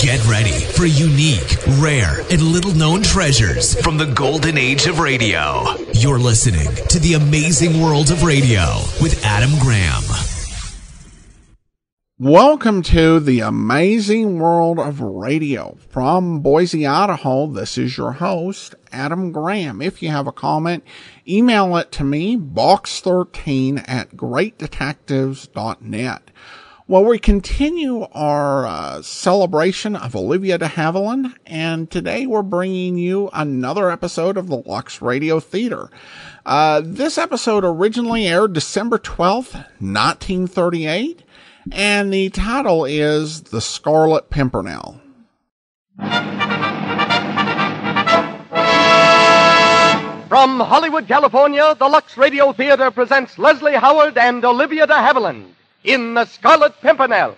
Get ready for unique, rare, and little-known treasures from the golden age of radio. You're listening to The Amazing World of Radio with Adam Graham. Welcome to The Amazing World of Radio. From Boise, Idaho, this is your host, Adam Graham. If you have a comment, email it to me, box13@greatdetectives.net. Well, we continue our celebration of Olivia de Havilland, and today we're bringing you another episode of the Lux Radio Theater. This episode originally aired December 12th, 1938. And the title is The Scarlet Pimpernel. From Hollywood, California, the Lux Radio Theater presents Leslie Howard and Olivia de Havilland in The Scarlet Pimpernel.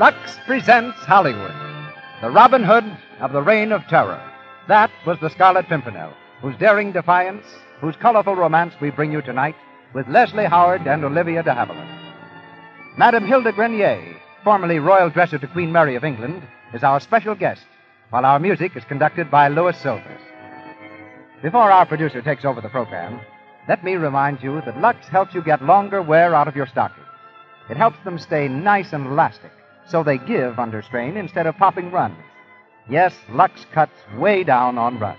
Lux presents Hollywood, the Robin Hood of the Reign of Terror. That was The Scarlet Pimpernel, whose daring defiance, whose colorful romance we bring you tonight with Leslie Howard and Olivia de Havilland. Madame Hilda Grenier, formerly royal dresser to Queen Mary of England, is our special guest, while our music is conducted by Louis Silvers. Before our producer takes over the program, let me remind you that Lux helps you get longer wear out of your stockings. It helps them stay nice and elastic, so they give under strain instead of popping runs. Yes, Lux cuts way down on runs.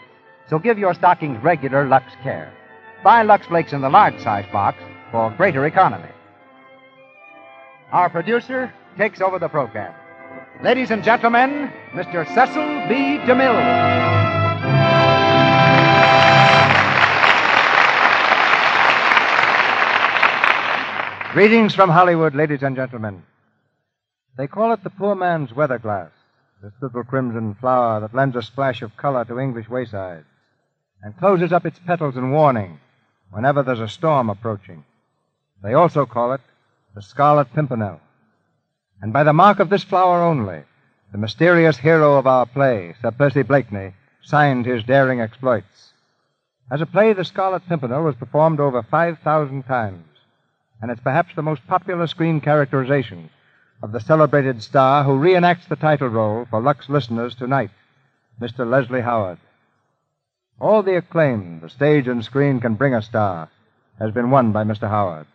So give your stockings regular Lux care. Buy Lux Flakes in the large size box for greater economy. Our producer takes over the program. Ladies and gentlemen, Mr. Cecil B. DeMille. Greetings from Hollywood, ladies and gentlemen. They call it the poor man's weather glass. This little crimson flower that lends a splash of color to English waysides and closes up its petals in warning whenever there's a storm approaching. They also call it the Scarlet Pimpernel. And by the mark of this flower only, the mysterious hero of our play, Sir Percy Blakeney, signed his daring exploits. As a play, the Scarlet Pimpernel was performed over 5,000 times, and it's perhaps the most popular screen characterization of the celebrated star who reenacts the title role for Lux listeners tonight, Mr. Leslie Howard. All the acclaim the stage and screen can bring a star has been won by Mr. Howard.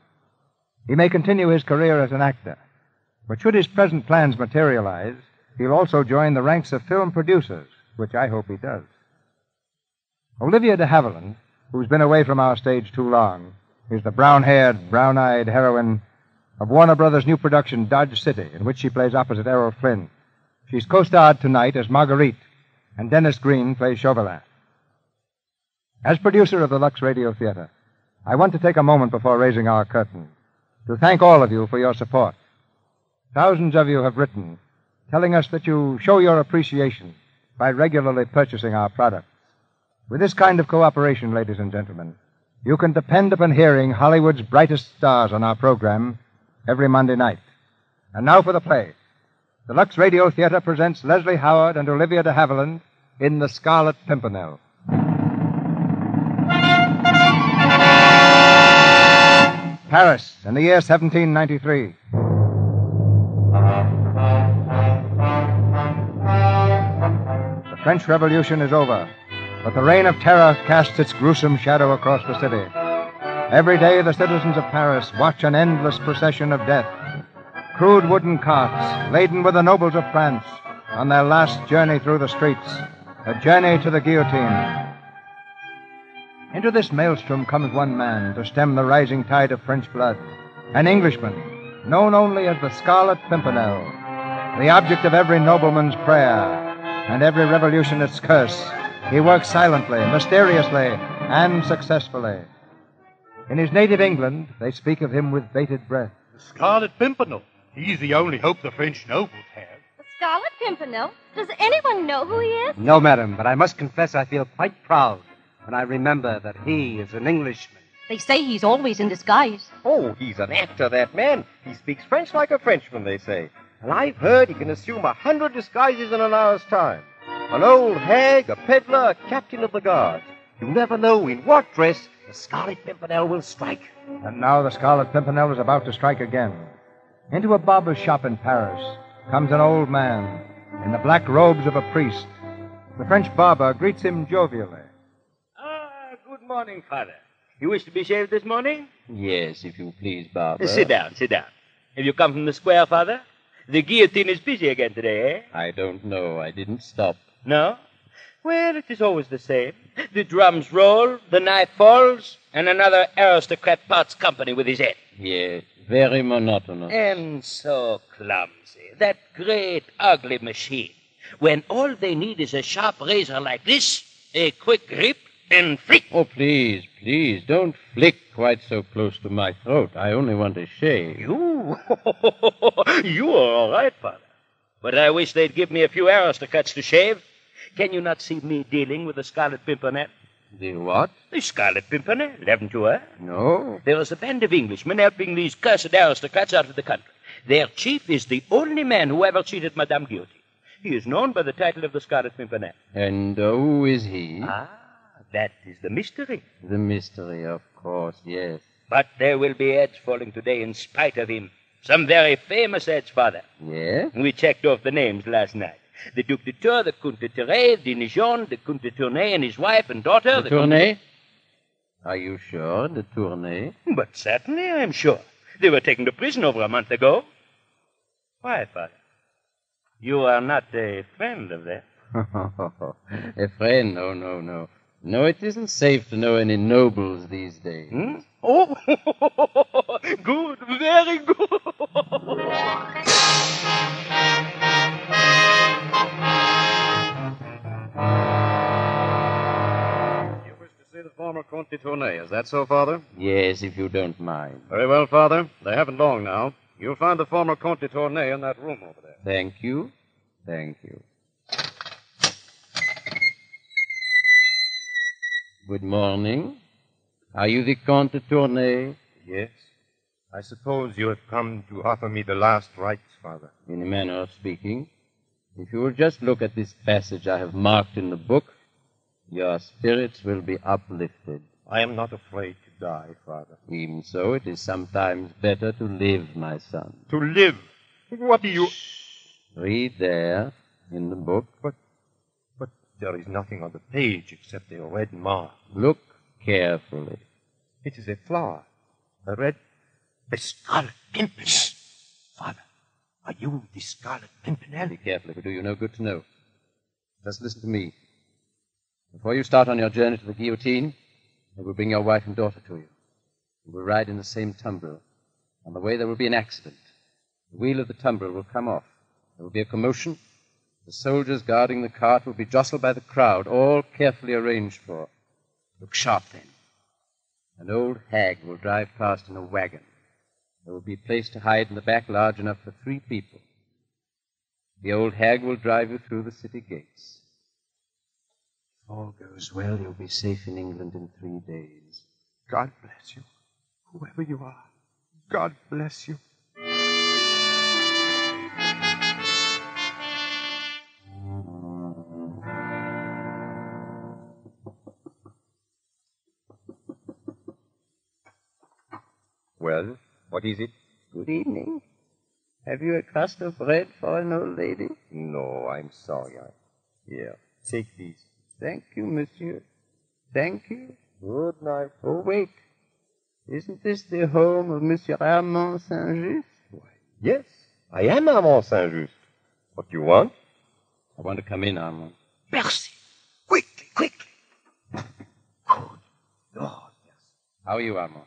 He may continue his career as an actor, but should his present plans materialize, he'll also join the ranks of film producers, which I hope he does. Olivia de Havilland, who's been away from our stage too long, is the brown-haired, brown-eyed heroine of Warner Brothers' new production, Dodge City, in which she plays opposite Errol Flynn. She's co-starred tonight as Marguerite, and Dennis Green plays Chauvelin. As producer of the Lux Radio Theater, I want to take a moment before raising our curtain to thank all of you for your support. Thousands of you have written, telling us that you show your appreciation by regularly purchasing our products. With this kind of cooperation, ladies and gentlemen, you can depend upon hearing Hollywood's brightest stars on our program every Monday night. And now for the play. The Lux Radio Theater presents Leslie Howard and Olivia de Havilland in The Scarlet Pimpernel. Paris, in the year 1793. The French Revolution is over, but the reign of terror casts its gruesome shadow across the city. Every day, the citizens of Paris watch an endless procession of death. Crude wooden carts, laden with the nobles of France, on their last journey through the streets, a journey to the guillotine. Into this maelstrom comes one man to stem the rising tide of French blood, an Englishman, known only as the Scarlet Pimpernel, the object of every nobleman's prayer and every revolutionist's curse. He works silently, mysteriously, and successfully. In his native England, they speak of him with bated breath. The Scarlet Pimpernel. He's the only hope the French nobles have. The Scarlet Pimpernel? Does anyone know who he is? No, madam, but I must confess I feel quite proud when I remember that he is an Englishman. They say he's always in disguise. Oh, he's an actor, that man. He speaks French like a Frenchman, they say. And I've heard he can assume 100 disguises in an hour's time. an old hag, a peddler, a captain of the guard. You never know in what dress the Scarlet Pimpernel will strike. And now the Scarlet Pimpernel was about to strike again. Into a barber's shop in Paris comes an old man in the black robes of a priest. The French barber greets him jovially. Ah, good morning, Father. You wish to be shaved this morning? Yes, if you please, barber. Sit down. Have you come from the square, Father? The guillotine is busy again today, eh? I don't know. I didn't stop. No? Well, it is always the same. The drums roll, the knife falls, and another aristocrat parts company with his head. Yes, very monotonous. And so clumsy. That great, ugly machine. When all they need is a sharp razor like this, a quick grip, and flick. Oh, please, please, don't flick quite so close to my throat. I only want to shave. You? You are all right, Father. But I wish they'd give me a few aristocrats to shave. Can you not see me dealing with the Scarlet Pimpernel? The what? The Scarlet Pimpernel. Haven't you heard? No. There is a band of Englishmen helping these cursed aristocrats out of the country. Their chief is the only man who ever cheated Madame Guillotine. He is known by the title of the Scarlet Pimpernel. And who is he? Ah, that is the mystery. The mystery, of course, yes. But there will be ads falling today in spite of him. Some very famous ads, Father. Yes? We checked off the names last night. The Duc de Tours, the Comte de Terray, de Nijon, the Comte de Tournay and his wife and daughter... De Tournay? Are you sure, de Tournay? But certainly I am sure. They were taken to prison over a month ago. Why, Father? You are not a friend of theirs. A friend? Oh, no. No, it isn't safe to know any nobles these days. Hmm? Oh, good, very good. You wish to see the former Comte de Tournay, is that so, Father? Yes, if you don't mind. Very well, Father. They haven't long now. You'll find the former Comte de Tournay in that room over there. Thank you. Good morning. Are you the Comte de Tournay? Yes. I suppose you have come to offer me the last rites, Father. In a manner of speaking. If you will just look at this passage I have marked in the book, your spirits will be uplifted. I am not afraid to die, Father. Even so, it is sometimes better to live, my son. To live? What do you... Shh. Read there, in the book. But there is nothing on the page except a red mark. Look carefully. It is a flower. A scarlet pimpernel. Father, are you the Scarlet Pimpernel? Be careful. If you do, you know good to know. Just listen to me. Before you start on your journey to the guillotine... They will bring your wife and daughter to you. You will ride in the same tumbril. On the way, there will be an accident. The wheel of the tumbril will come off. There will be a commotion. The soldiers guarding the cart will be jostled by the crowd, all carefully arranged for. Look sharp, then. An old hag will drive past in a wagon. There will be a place to hide in the back large enough for 3 people. The old hag will drive you through the city gates. All goes well, you'll be safe in England in 3 days. God bless you, whoever you are. God bless you. Well, what is it? Good evening. Have you a crust of bread for an old lady? No, I'm sorry. Here, take these. Thank you, monsieur. Thank you. Good night. Oh, wait. Isn't this the home of Monsieur Armand Saint-Just? Why, yes, I am Armand Saint-Just. What do you want? I want to come in, Armand. Merci. Quickly. Good Lord, yes. How are you, Armand?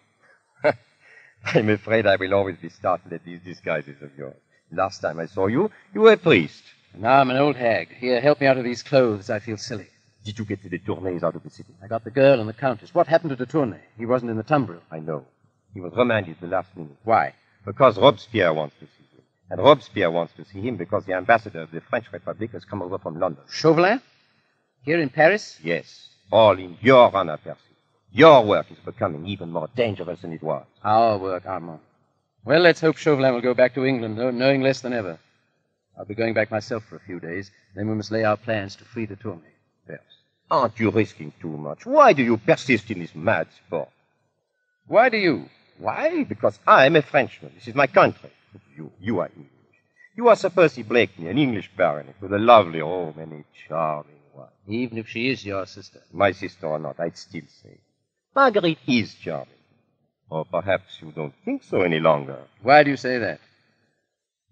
I'm afraid I will always be startled at these disguises of yours. Last time I saw you, you were a priest. Now I'm an old hag. Here, help me out of these clothes. I feel silly. Did you get the de Tournays out of the city? I got the girl and the countess. What happened to de Tournay? He wasn't in the tumbril. I know. He was remanded the last minute. Why? Because Robespierre wants to see him. And Robespierre wants to see him because the ambassador of the French Republic has come over from London. Chauvelin? Here in Paris? Yes. All in your honor, Percy. Your work is becoming even more dangerous than it was. Our work, Armand. Well, let's hope Chauvelin will go back to England, knowing less than ever. I'll be going back myself for a few days. Then we must lay our plans to free the Tourney. Yes. Aren't you risking too much? Why do you persist in this mad sport? Why do you? Why? Because I'm a Frenchman. This is my country. You are English. You are Sir Percy Blakeney, an English baronet with a lovely home and a charming wife. Even if she is your sister. My sister or not, I'd still say. Marguerite is charming. Or perhaps you don't think so any longer. Why do you say that?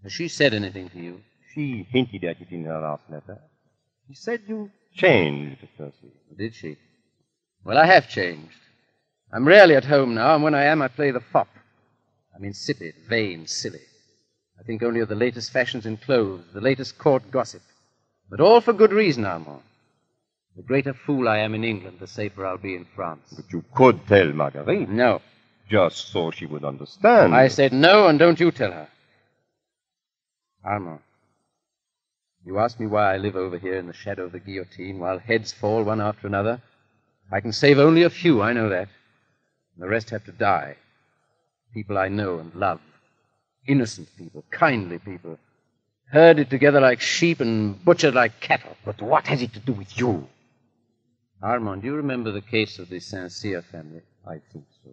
Has she said anything to you? She hinted at it in her last letter. She said you changed, Percy. Did she? Well, I have changed. I'm rarely at home now, and when I am, I play the fop. I'm insipid, vain, silly. I think only of the latest fashions in clothes, the latest court gossip. But all for good reason, Armand. The greater fool I am in England, the safer I'll be in France. But you could tell Marguerite. No. Just so she would understand. I said no, and don't you tell her. Armand, you ask me why I live over here in the shadow of the guillotine while heads fall one after another. I can save only a few, I know that. The rest have to die. People I know and love. Innocent people, kindly people. Herded together like sheep and butchered like cattle. But what has it to do with you? Armand, do you remember the case of the Saint-Cyr family? I think so.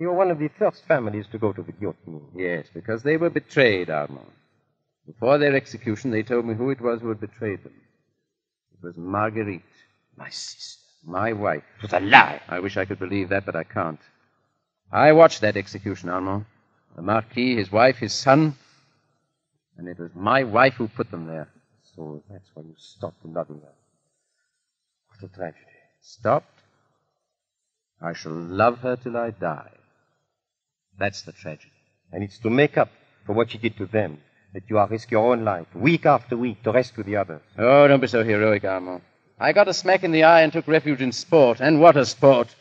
You were one of the first families to go to the guillotine. Yes, because they were betrayed, Armand. Before their execution, they told me who it was who had betrayed them. It was Marguerite, my sister. My wife. It was a lie. I wish I could believe that, but I can't. I watched that execution, Armand. The Marquis, his wife, his son. And it was my wife who put them there. So that's why you stopped loving her. What a tragedy. Stopped? I shall love her till I die. That's the tragedy. And it's to make up for what she did to them that you are risking your own life, week after week, to rescue the others. Oh, don't be so heroic, Armand. I got a smack in the eye and took refuge in sport. And what a sport.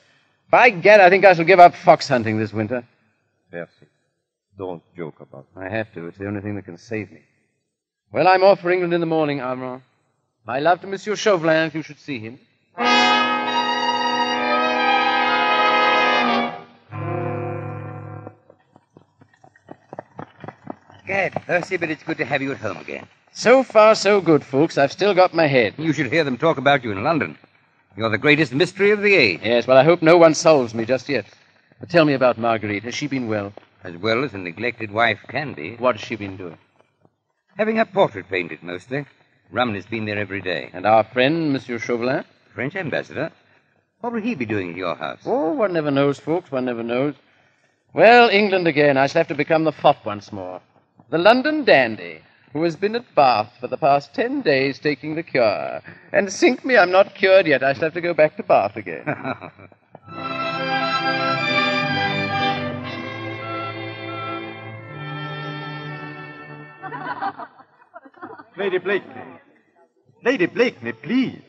By gad, I think I shall give up fox hunting this winter. Percy, don't joke about it. I have to. It's the only thing that can save me. Well, I'm off for England in the morning, Armand. My love to Monsieur Chauvelin, if you should see him. Gad, Percy, but it's good to have you at home again. So far, so good, folks. I've still got my head. You should hear them talk about you in London. You're the greatest mystery of the age. Yes, well, I hope no one solves me just yet. But tell me about Marguerite. Has she been well? As well as a neglected wife can be. What has she been doing? Having her portrait painted, mostly. Rumney's been there every day. And our friend, Monsieur Chauvelin? French ambassador. What will he be doing at your house? Oh, one never knows, folks. One never knows. Well, England again. I shall have to become the fop once more. The London dandy, who has been at Bath for the past 10 days taking the cure. And sink me, I'm not cured yet. I shall have to go back to Bath again. Lady Blakeney. Lady Blakeney, please.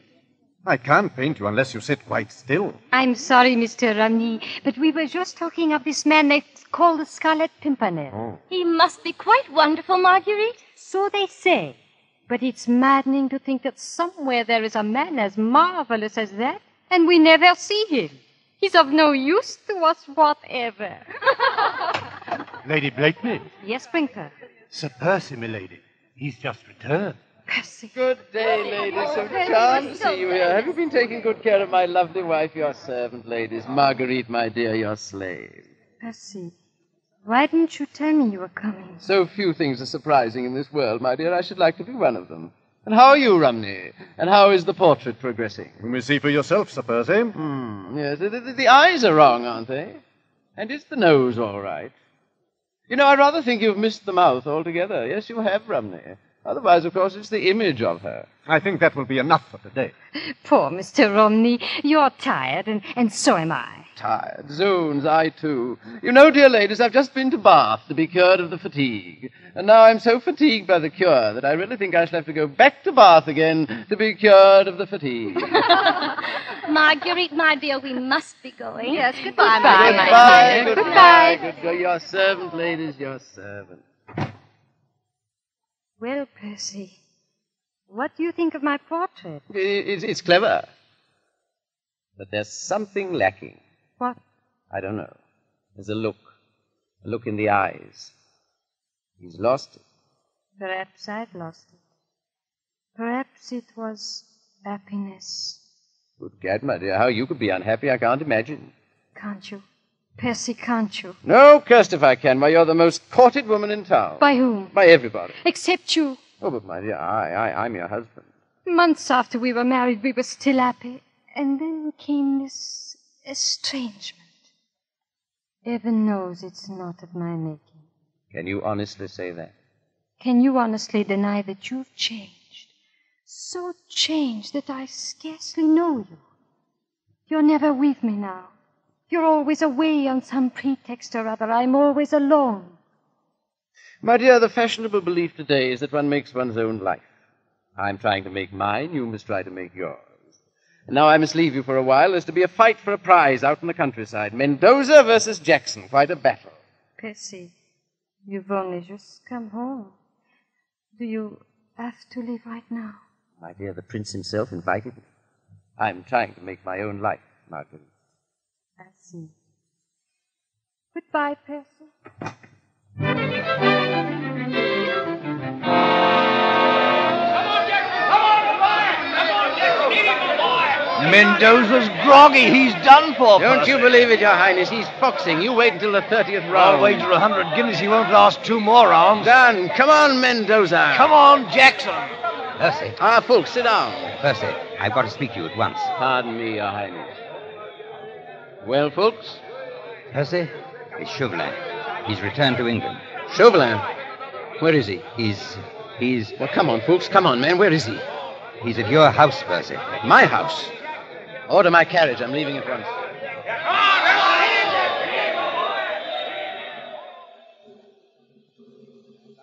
I can't paint you unless you sit quite still. I'm sorry, Mr. Ramney, but we were just talking of this man they call the Scarlet Pimpernel. Oh. He must be quite wonderful, Marguerite. So they say. But it's maddening to think that somewhere there is a man as marvelous as that, and we never see him. He's of no use to us whatever. Lady Blakeney? Yes, Brinker. Sir Percy, milady. He's just returned. Percy. Good day, ladies. So charmed to see you here. Have you been taking good care of my lovely wife, your servant, ladies? Marguerite, my dear, your slave. Percy, why didn't you tell me you were coming? So few things are surprising in this world, my dear. I should like to be one of them. And how are you, Rumney? And how is the portrait progressing? You may see for yourself, Sir Percy. Yes, the eyes are wrong, aren't they? And is the nose all right? You know, I rather think you've missed the mouth altogether. Yes, you have, Rumney. Otherwise, of course, it's the image of her. I think that will be enough for today. Poor Mr. Romney. You're tired, and so am I. Tired. Zones, I too. You know, dear ladies, I've just been to Bath to be cured of the fatigue. And now I'm so fatigued by the cure that I really think I shall have to go back to Bath again to be cured of the fatigue. Marguerite, my dear, we must be going. Yes, goodbye, my dear. Goodbye. Goodbye. Your servant, ladies, your servant. Well, Percy, what do you think of my portrait? It's clever. But there's something lacking. What? I don't know. There's a look. A look in the eyes. He's lost it. Perhaps I'd lost it. Perhaps it was happiness. Good gad, my dear, how you could be unhappy, I can't imagine. Can't you? Percy, can't you? No, cursed if I can. Why, you're the most courted woman in town. By whom? By everybody. Except you. Oh, but my dear, I'm your husband. Months after we were married, we were still happy. And then came this estrangement. Heaven knows it's not of my making. Can you honestly say that? Can you honestly deny that you've changed? So changed that I scarcely know you. You're never with me now. You're always away on some pretext or other. I'm always alone. My dear, the fashionable belief today is that one makes one's own life. I'm trying to make mine. You must try to make yours. And now I must leave you for a while. There's to be a fight for a prize out in the countryside. Mendoza versus Jackson. Quite a battle. Percy, you've only just come home. Do you have to leave right now? My dear, the prince himself invited me. I'm trying to make my own life, Margaret. I see. Goodbye, Percy. Come on, Jackson! Come on, goodbye! Come on, Jackson! Eat him alive! Mendoza's groggy. He's done for. Don't you believe it, Your Highness. He's foxing. You wait until the 30th round. I'll wager 100 guineas he won't last 2 more rounds. Done. Come on, Mendoza. Come on, Jackson. Percy. Ah, Fulk, sit down. Percy, I've got to speak to you at once. Pardon me, Your Highness. Well, folks? Percy? It's Chauvelin. He's returned to England. Chauvelin? Where is he? He's... Well, come on, folks. Come on, man. Where is he? He's at your house, Percy. My house? Order my carriage. I'm leaving at once.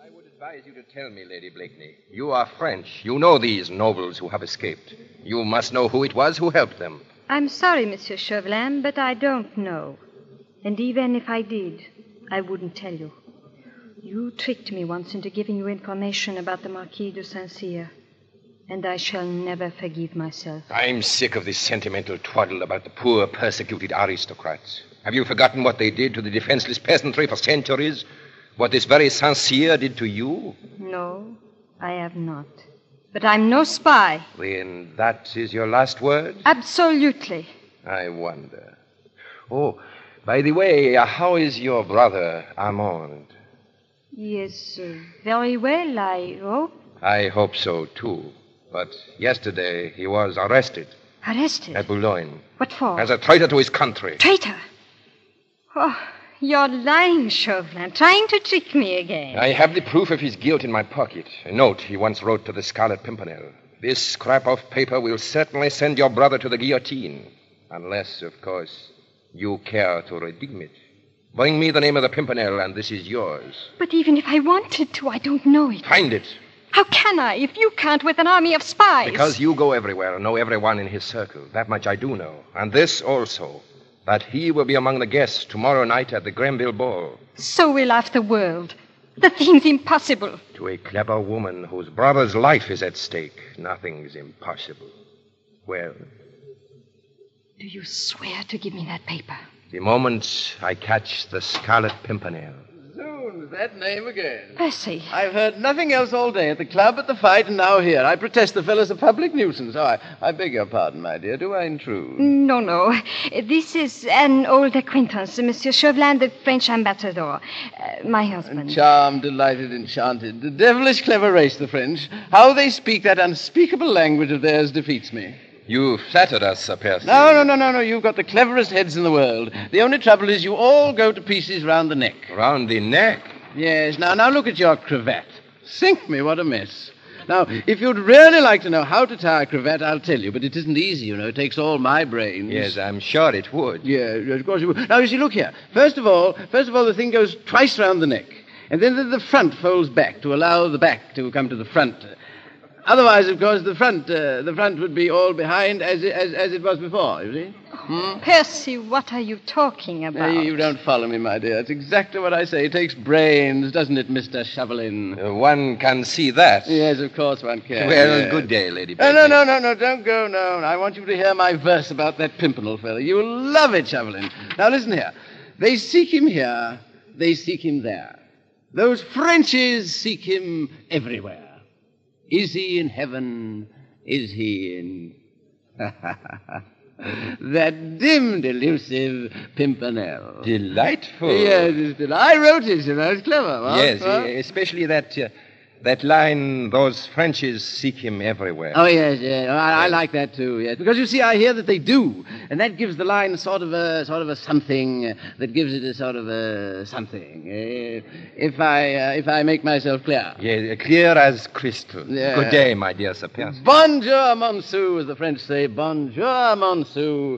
I would advise you to tell me, Lady Blakeney. You are French. You know these nobles who have escaped. You must know who it was who helped them. I'm sorry, Monsieur Chauvelin, but I don't know. And even if I did, I wouldn't tell you. You tricked me once into giving you information about the Marquis de Saint-Cyr, and I shall never forgive myself. I'm sick of this sentimental twaddle about the poor, persecuted aristocrats. Have you forgotten what they did to the defenseless peasantry for centuries? What this very Saint-Cyr did to you? No, I have not. But I'm no spy. Then that is your last word? Absolutely. I wonder. Oh, by the way, how is your brother, Armand? Yes, very well, I hope. I hope so, too. But yesterday he was arrested. Arrested? At Boulogne. What for? As a traitor to his country. Traitor? Oh, you're lying, Chauvelin, trying to trick me again. I have the proof of his guilt in my pocket. A note he once wrote to the Scarlet Pimpernel. This scrap of paper will certainly send your brother to the guillotine. Unless, of course, you care to redeem it. Bring me the name of the Pimpernel, and this is yours. But even if I wanted to, I don't know it. Find it. How can I, if you can't, with an army of spies? Because you go everywhere and know everyone in his circle. That much I do know. And this also. That he will be among the guests tomorrow night at the Grenville Ball. So will half the world. The thing's impossible. To a clever woman whose brother's life is at stake, nothing's impossible. Well? Do you swear to give me that paper? The moment I catch the Scarlet Pimpernel. Zoons, that name again. Percy. I've heard nothing else all day at the club, at the fight, and now here. I protest the fellow's a public nuisance. Oh, I beg your pardon, my dear. Do I intrude? No. This is an old acquaintance, Monsieur Chauvelin, the French ambassador. My husband. Charmed, delighted, enchanted. The devilish clever race, the French. How they speak that unspeakable language of theirs defeats me. You've flattered us, Sir Percy. No. You've got the cleverest heads in the world. The only trouble is you all go to pieces round the neck. Round the neck? Yes. Now look at your cravat. Sink me, what a mess. Now, if you'd really like to know how to tie a cravat, I'll tell you. But it isn't easy, you know. It takes all my brains. Yes, I'm sure it would. Yeah, of course it would. Now, you see, look here. First of all, the thing goes twice round the neck. And then the front folds back to allow the back to come to the front. Otherwise, of course, the front would be all behind as it was before, you see? Hmm? Percy, what are you talking about? You don't follow me, my dear. It's exactly what I say. It takes brains, doesn't it, Mr. Shovelin? One can see that. Yes, of course one can. Well, yes. Good day, Lady Baker. No, don't go, no. I want you to hear my verse about that Pimpernel fellow. You'll love it, Shovelin. Now, listen here. They seek him here, they seek him there. Those Frenchies seek him everywhere. Is he in heaven? Is he in... That dim, delusive Pimpernel. Delightful. Yes, I wrote it, and I was clever. Huh? Yes, especially that line, those Frenchies seek him everywhere. Oh, yes, yes. I like that, too, yes. Because, you see, I hear that they do. And that gives the line sort of a something that gives it a sort of a something. If I make myself clear. Yes, clear as crystal. Yeah. Good day, my dear Sir Pierce. Bonjour, monsieur, as the French say. Bonjour, monsieur.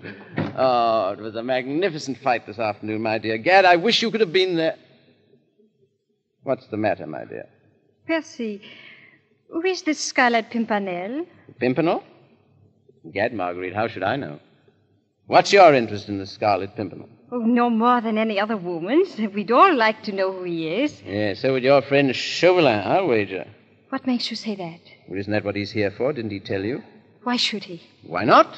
Oh, it was a magnificent fight this afternoon, my dear. Gad, I wish you could have been there. What's the matter, my dear? Percy, who is this Scarlet Pimpernel? Pimpernel? Gad, Marguerite, how should I know? What's your interest in the Scarlet Pimpernel? Oh, no more than any other woman's. We'd all like to know who he is. Yeah, so would your friend Chauvelin, I'll wager. What makes you say that? Well, isn't that what he's here for? Didn't he tell you? Why should he? Why not?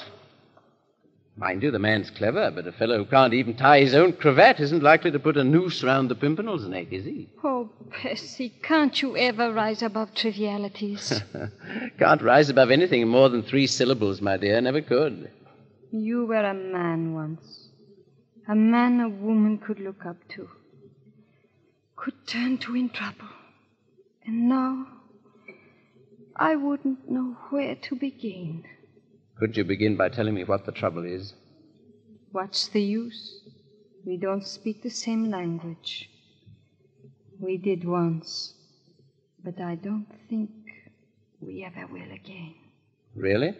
Mind you, the man's clever, but a fellow who can't even tie his own cravat isn't likely to put a noose round the Pimpernel's neck, is he? Oh, Percy, can't you ever rise above trivialities? Can't rise above anything more than three syllables, my dear. Never could. You were a man once. A man a woman could look up to. Could turn to in trouble. And now, I wouldn't know where to begin. Could you begin by telling me what the trouble is? What's the use? We don't speak the same language. We did once, but I don't think we ever will again. Really?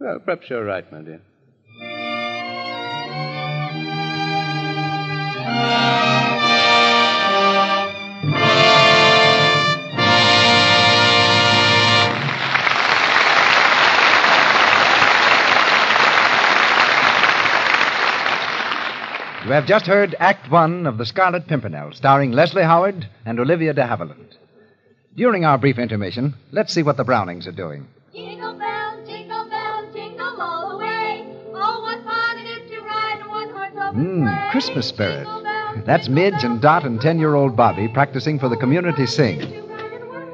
Well, perhaps you're right, my dear. You have just heard Act One of The Scarlet Pimpernel, starring Leslie Howard and Olivia de Havilland. During our brief intermission, let's see what the Brownings are doing. Jingle bell, jingle all the way. Oh, what fun it is to ride in one horse open sleigh. Christmas spirit. That's Midge and Dot and 10-year-old Bobby practicing for the community sing.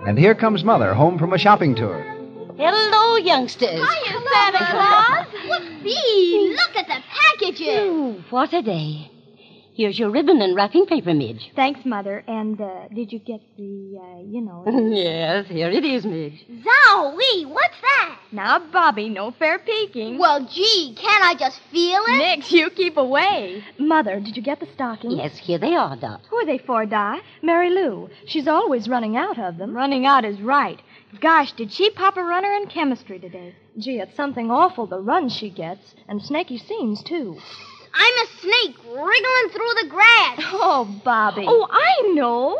And here comes Mother, home from a shopping tour. Hello, youngsters. Hiya, Santa Claus. Whoopsie, look at the packages. Ooh, what a day. Here's your ribbon and wrapping paper, Midge. Thanks, Mother. And did you get the, Yes, here it is, Midge. Zowie, what's that? Now, Bobby, no fair peeking. Well, gee, can't I just feel it? Nix, you keep away. Mother, did you get the stockings? Yes, here they are, Dot. Who are they for, Dot? Mary Lou. She's always running out of them. Running out is right. Gosh, did she pop a runner in chemistry today? Gee, it's something awful, the runs she gets, and snaky scenes, too. I'm a snake wriggling through the grass. Oh, Bobby. Oh, I know.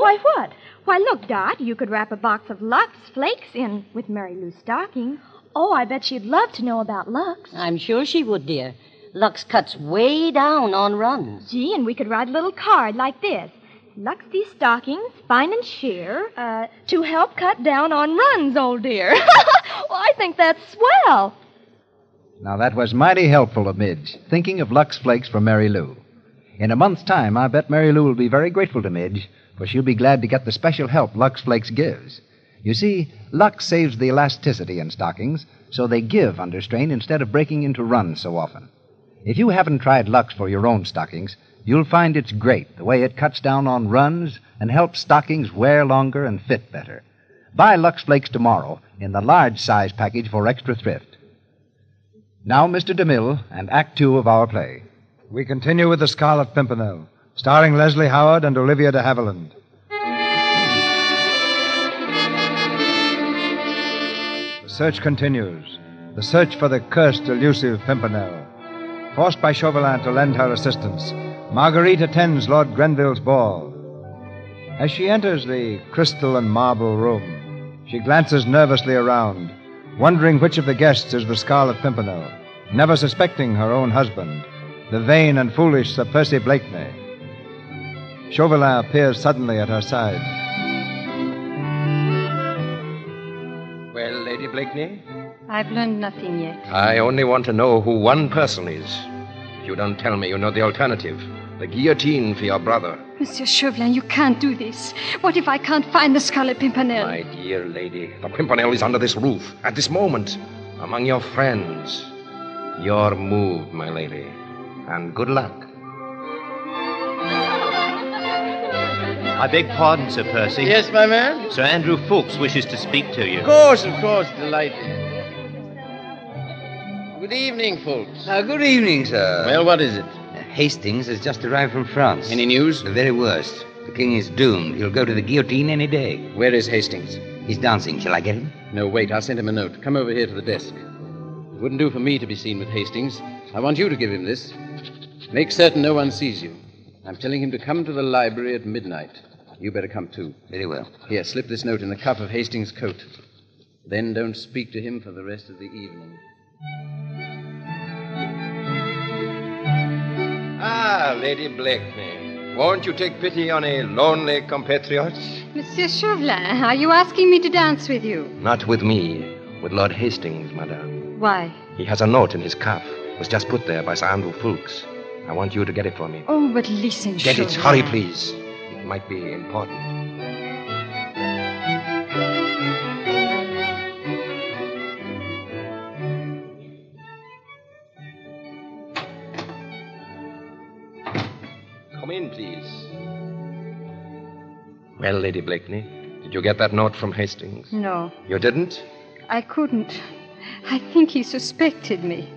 Why, what? Why, look, Dot, you could wrap a box of Lux Flakes in with Mary Lou's stocking. Oh, I bet she'd love to know about Lux. I'm sure she would, dear. Lux cuts way down on runs. Gee, and we could write a little card like this. Luxy stockings, fine and sheer, to help cut down on runs, old dear. Well, I think that's swell. Now, that was mighty helpful of Midge, thinking of Lux Flakes for Mary Lou. In a month's time, I bet Mary Lou will be very grateful to Midge, for she'll be glad to get the special help Lux Flakes gives. You see, Lux saves the elasticity in stockings, so they give under strain instead of breaking into runs so often. If you haven't tried Lux for your own stockings, you'll find it's great, the way it cuts down on runs and helps stockings wear longer and fit better. Buy Lux Flakes tomorrow in the large size package for extra thrift. Now, Mr. DeMille and Act Two of our play. We continue with The Scarlet Pimpernel, starring Leslie Howard and Olivia de Havilland. The search continues. The search for the cursed, elusive Pimpernel. Forced by Chauvelin to lend her assistance, Marguerite attends Lord Grenville's ball. As she enters the crystal and marble room, she glances nervously around, wondering which of the guests is the Scarlet Pimpernel, never suspecting her own husband, the vain and foolish Sir Percy Blakeney. Chauvelin appears suddenly at her side. Well, Lady Blakeney? I've learned nothing yet. I only want to know who one person is. If you don't tell me, you know the alternative. The guillotine for your brother. Monsieur Chauvelin, you can't do this. What if I can't find the Scarlet Pimpernel? My dear lady, the Pimpernel is under this roof, at this moment, among your friends. You're moved, my lady, and good luck. I beg pardon, Sir Percy. Yes, my man? Sir Andrew Ffoulkes wishes to speak to you. Of course, delighted. Good evening, Ffoulkes. Good evening, sir. Well, what is it? Hastings has just arrived from France. Any news? The very worst. The king is doomed. He'll go to the guillotine any day. Where is Hastings? He's dancing. Shall I get him? No, wait. I'll send him a note. Come over here to the desk. It wouldn't do for me to be seen with Hastings. I want you to give him this. Make certain no one sees you. I'm telling him to come to the library at midnight. You better come, too. Very well. Here, slip this note in the cuff of Hastings' coat. Then don't speak to him for the rest of the evening. Ah, Lady Blakeney. Won't you take pity on a lonely compatriot? Monsieur Chauvelin, are you asking me to dance with you? Not with me. With Lord Hastings, madame. Why? He has a note in his cuff. It was just put there by Sir Andrew Ffoulkes. I want you to get it for me. Oh, but listen, Chauvelin. Get it. Hurry, please. It might be important. Come in, please. Well, Lady Blakeney, did you get that note from Hastings? No. You didn't? I couldn't. I think he suspected me.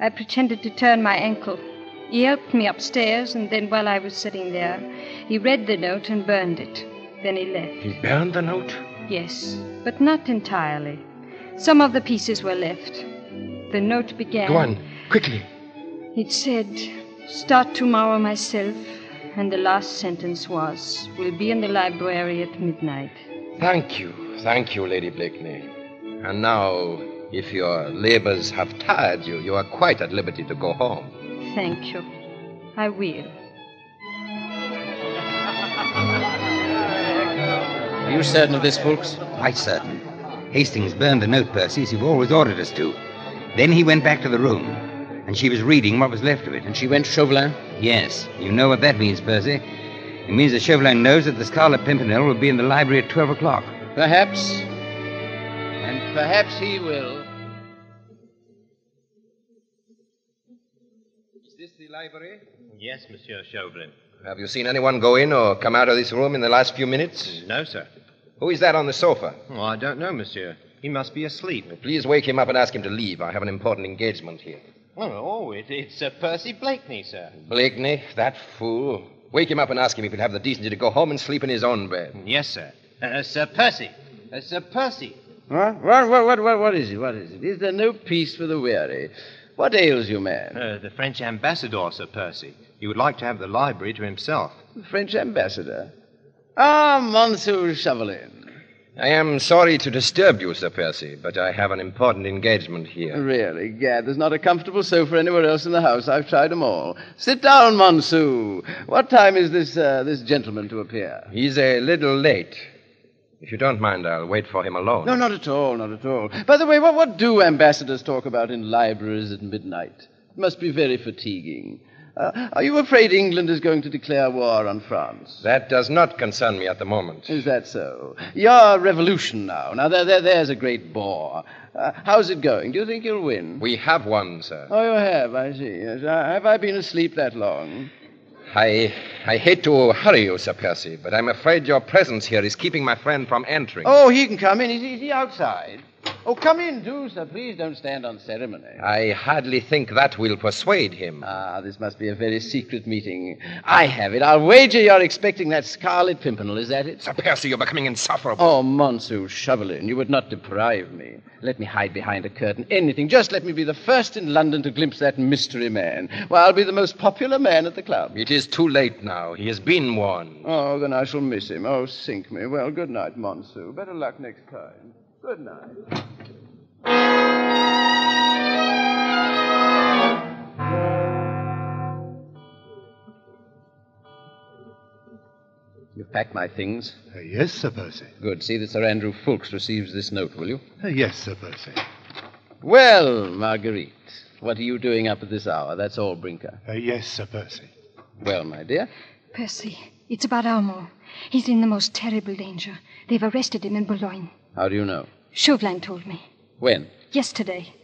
I pretended to turn my ankle. He helped me upstairs, and then while I was sitting there, he read the note and burned it. Then he left. He burned the note? Yes, but not entirely. Some of the pieces were left. The note began... Go on, quickly. It said, "Start tomorrow myself," and the last sentence was, "We'll be in the library at midnight." Thank you, Lady Blakeney. And now, if your labors have tired you, you are quite at liberty to go home. Thank you. I will. Are you certain of this, Ffoulkes? Quite certain. Hastings burned the note, Percy, as you've always ordered us to. Then he went back to the room, and she was reading what was left of it. And she went to Chauvelin? Yes. You know what that means, Percy. It means that Chauvelin knows that the Scarlet Pimpernel will be in the library at 12 o'clock. Perhaps. And perhaps he will. Library? Yes, Monsieur Chauvelin. Have you seen anyone go in or come out of this room in the last few minutes? No, sir. Who is that on the sofa? Oh, I don't know, Monsieur. He must be asleep. Well, please wake him up and ask him to leave. I have an important engagement here. Oh, it's Sir Percy Blakeney, sir. Blakeney? That fool. Wake him up and ask him if he'll have the decency to go home and sleep in his own bed. Yes, sir. Sir Percy. Sir Percy. What is it? What is it? Is there no peace for the weary? What ails you, man? The French ambassador, Sir Percy. He would like to have the library to himself. The French ambassador? Ah, Monsieur Chauvelin. I am sorry to disturb you, Sir Percy, but I have an important engagement here. Really, gad, there's not a comfortable sofa anywhere else in the house. I've tried them all. Sit down, Monsieur. What time is this gentleman to appear? He's a little late. If you don't mind, I'll wait for him alone. No, not at all, not at all. By the way, what do ambassadors talk about in libraries at midnight? It must be very fatiguing. Are you afraid England is going to declare war on France? That does not concern me at the moment. Is that so? Your revolution now. Now, there's a great bore. How's it going? Do you think you'll win? We have won, sir. Oh, you have, I see. Yes. Have I been asleep that long? I hate to hurry you, Sir Percy, but I'm afraid your presence here is keeping my friend from entering. Oh, he can come in. Is he outside? Oh, come in, do, sir. Please don't stand on ceremony. I hardly think that will persuade him. Ah, this must be a very secret meeting. I have it. I'll wager you're expecting that Scarlet Pimpernel, is that it? Sir Percy, you're becoming insufferable. Oh, Monsieur Chauvelin, you would not deprive me. Let me hide behind a curtain, anything. Just let me be the first in London to glimpse that mystery man. Well, I'll be the most popular man at the club. It is too late now. He has been warned. Oh, then I shall miss him. Oh, sink me. Well, good night, Monsieur. Better luck next time. Good night. You've packed my things? Yes, Sir Percy. Good. See that Sir Andrew Ffoulkes receives this note, will you? Yes, Sir Percy. Well, Marguerite, what are you doing up at this hour? That's all, Brinker. Yes, Sir Percy. Well, my dear, Percy, it's about Armand. He's in the most terrible danger. They've arrested him in Boulogne. How do you know? Chauvelin told me. When? Yesterday.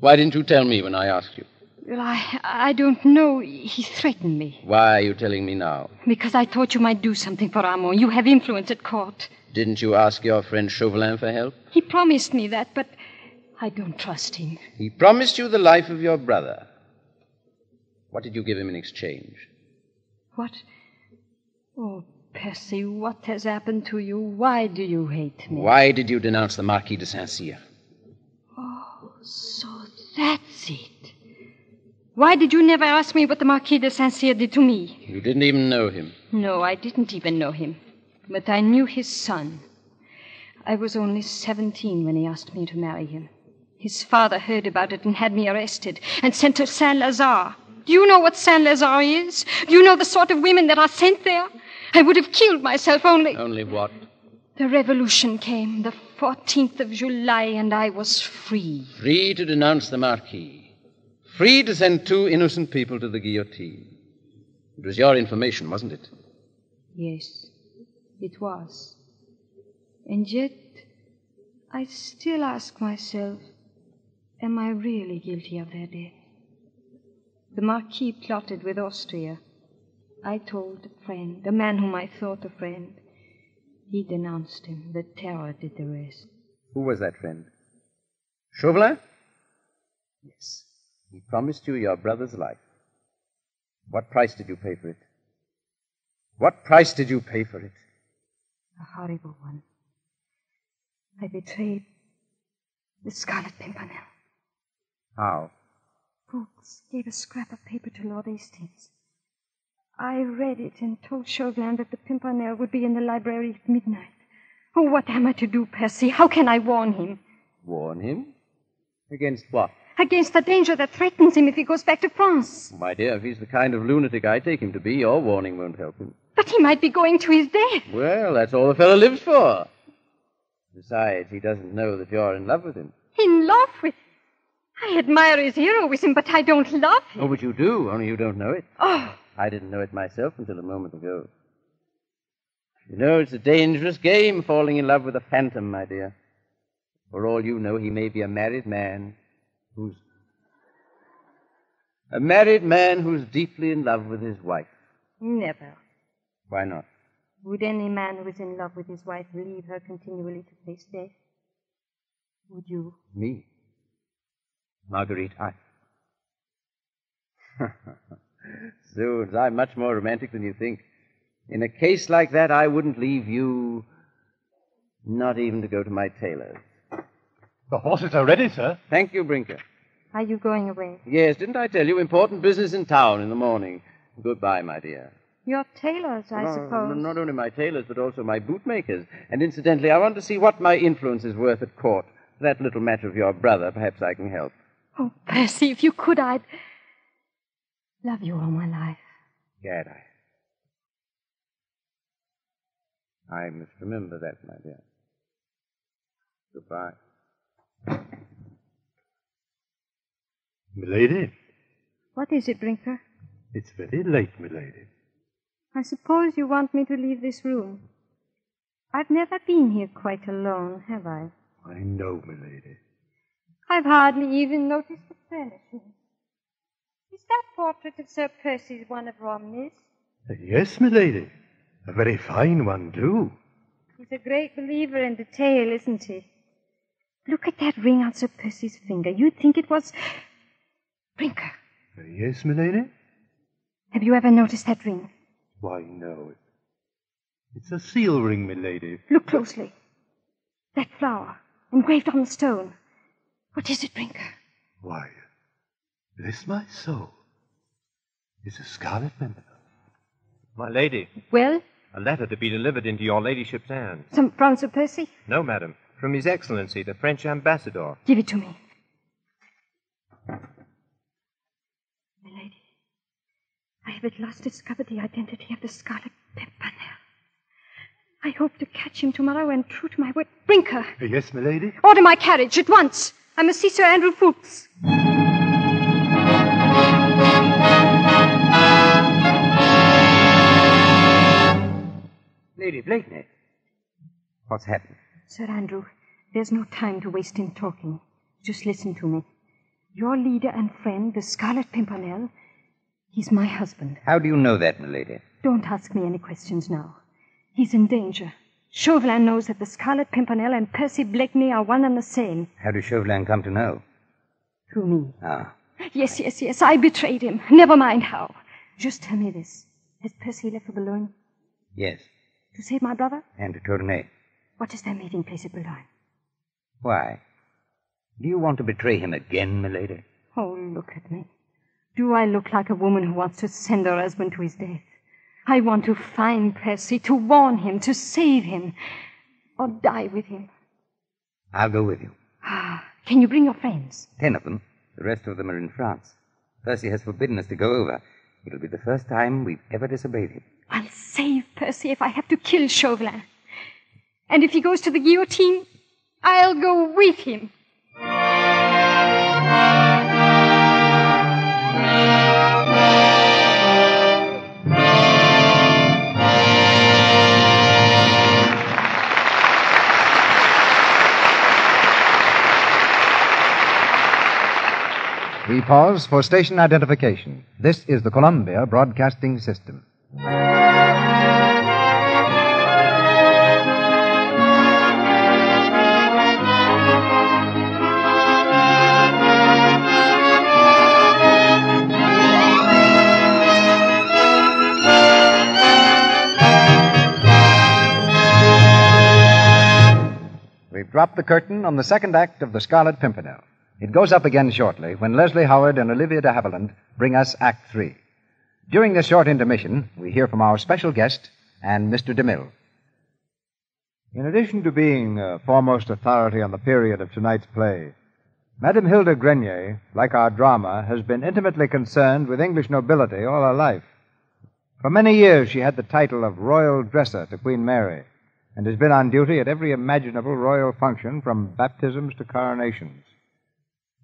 Why didn't you tell me when I asked you? Well, I don't know. He threatened me. Why are you telling me now? Because I thought you might do something for Armand. You have influence at court. Didn't you ask your friend Chauvelin for help? He promised me that, but I don't trust him. He promised you the life of your brother. What did you give him in exchange? What? Oh, Percy, what has happened to you? Why do you hate me? Why did you denounce the Marquis de Saint-Cyr? Oh, so that's it. Why did you never ask me what the Marquis de Saint-Cyr did to me? You didn't even know him. No, I didn't even know him. But I knew his son. I was only 17 when he asked me to marry him. His father heard about it and had me arrested and sent to Saint-Lazare. Do you know what Saint-Lazare is? Do you know the sort of women that are sent there? I would have killed myself only... Only what? The revolution came, the 14th of July, and I was free. Free to denounce the Marquis. Free to send two innocent people to the guillotine. It was your information, wasn't it? Yes, it was. And yet, I still ask myself, am I really guilty of their death? The Marquis plotted with Austria. I told a friend, a man whom I thought a friend. He denounced him. The terror did the rest. Who was that friend? Chauvelin? Yes. He promised you your brother's life. What price did you pay for it? What price did you pay for it? A horrible one. I betrayed the Scarlet Pimpernel. How? Brooks gave a scrap of paper to Lord Hastings. I read it and told Chauvelin that the Pimpernel would be in the library at midnight. Oh, what am I to do, Percy? How can I warn him? Warn him? Against what? Against the danger that threatens him if he goes back to France. My dear, if he's the kind of lunatic I take him to be, your warning won't help him. But he might be going to his death. Well, that's all the fellow lives for. Besides, he doesn't know that you're in love with him. In love with him? I admire his heroism, but I don't love him. Oh, but you do, only you don't know it. Oh! I didn't know it myself until a moment ago. You know, it's a dangerous game falling in love with a phantom, my dear. For all you know, he may be a married man who's... A married man who's deeply in love with his wife. Never. Why not? Would any man who is in love with his wife leave her continually to face death? Would you? Me? Marguerite, I... Zoons, I'm much more romantic than you think. In a case like that, I wouldn't leave you, not even to go to my tailor's. The horses are ready, sir. Thank you, Brinker. Are you going away? Yes, didn't I tell you? Important business in town in the morning. Goodbye, my dear. Your tailors, I suppose. Not only my tailors, but also my bootmakers. And incidentally, I want to see what my influence is worth at court. That little matter of your brother, perhaps I can help. Oh, Percy, if you could, I'd... love you all my life. Gad, I must remember that, my dear. Goodbye. Milady? What is it, Brinker? It's very late, milady. I suppose you want me to leave this room. I've never been here quite alone, have I? I know, milady. I've hardly even noticed the furnishings. Is that portrait of Sir Percy's one of Romney's? Yes, milady. A very fine one, too. He's a great believer in detail, isn't he? Look at that ring on Sir Percy's finger. You'd think it was... Brinker. Yes, milady? Have you ever noticed that ring? Why, no. It's a seal ring, milady. Look closely. That flower, engraved on the stone. What is it, Brinker? Why... bless my soul. It's a scarlet pimpernel. My lady. Well? A letter to be delivered into your ladyship's hands. From Sir Percy? No, madam. From His Excellency, the French ambassador. Give it to me. My lady, I have at last discovered the identity of the scarlet pimpernel. I hope to catch him tomorrow and true to my word. Brinker. Yes, my lady? Order my carriage at once. I must see Sir Andrew Ffoulkes. Lady Blakeney. What's happened? Sir Andrew, there's no time to waste in talking. Just listen to me. Your leader and friend, the Scarlet Pimpernel, he's my husband. How do you know that, milady? Don't ask me any questions now. He's in danger. Chauvelin knows that the Scarlet Pimpernel and Percy Blakeney are one and the same. How did Chauvelin come to know? Through me. Ah. Yes, I betrayed him. Never mind how. Just tell me this. Has Percy left for Boulogne? Yes. To save my brother? And to Tournay. What is their meeting place at Boulogne? Why? Do you want to betray him again, milady? Oh, look at me. Do I look like a woman who wants to send her husband to his death? I want to find Percy, to warn him, to save him, or die with him. I'll go with you. Ah, can you bring your friends? 10 of them. The rest of them are in France. Percy has forbidden us to go over. It'll be the first time we've ever disobeyed him. I'll save Percy if I have to kill Chauvelin. And if he goes to the guillotine, I'll go with him. We pause for station identification. This is the Columbia Broadcasting System. We've dropped the curtain on the second act of The Scarlet Pimpernel. It goes up again shortly when Leslie Howard and Olivia de Havilland bring us Act 3. During this short intermission, we hear from our special guest and Mr. DeMille. In addition to being foremost authority on the period of tonight's play, Madame Hilda Grenier, like our drama, has been intimately concerned with English nobility all her life. For many years, she had the title of Royal Dresser to Queen Mary and has been on duty at every imaginable royal function from baptisms to coronations.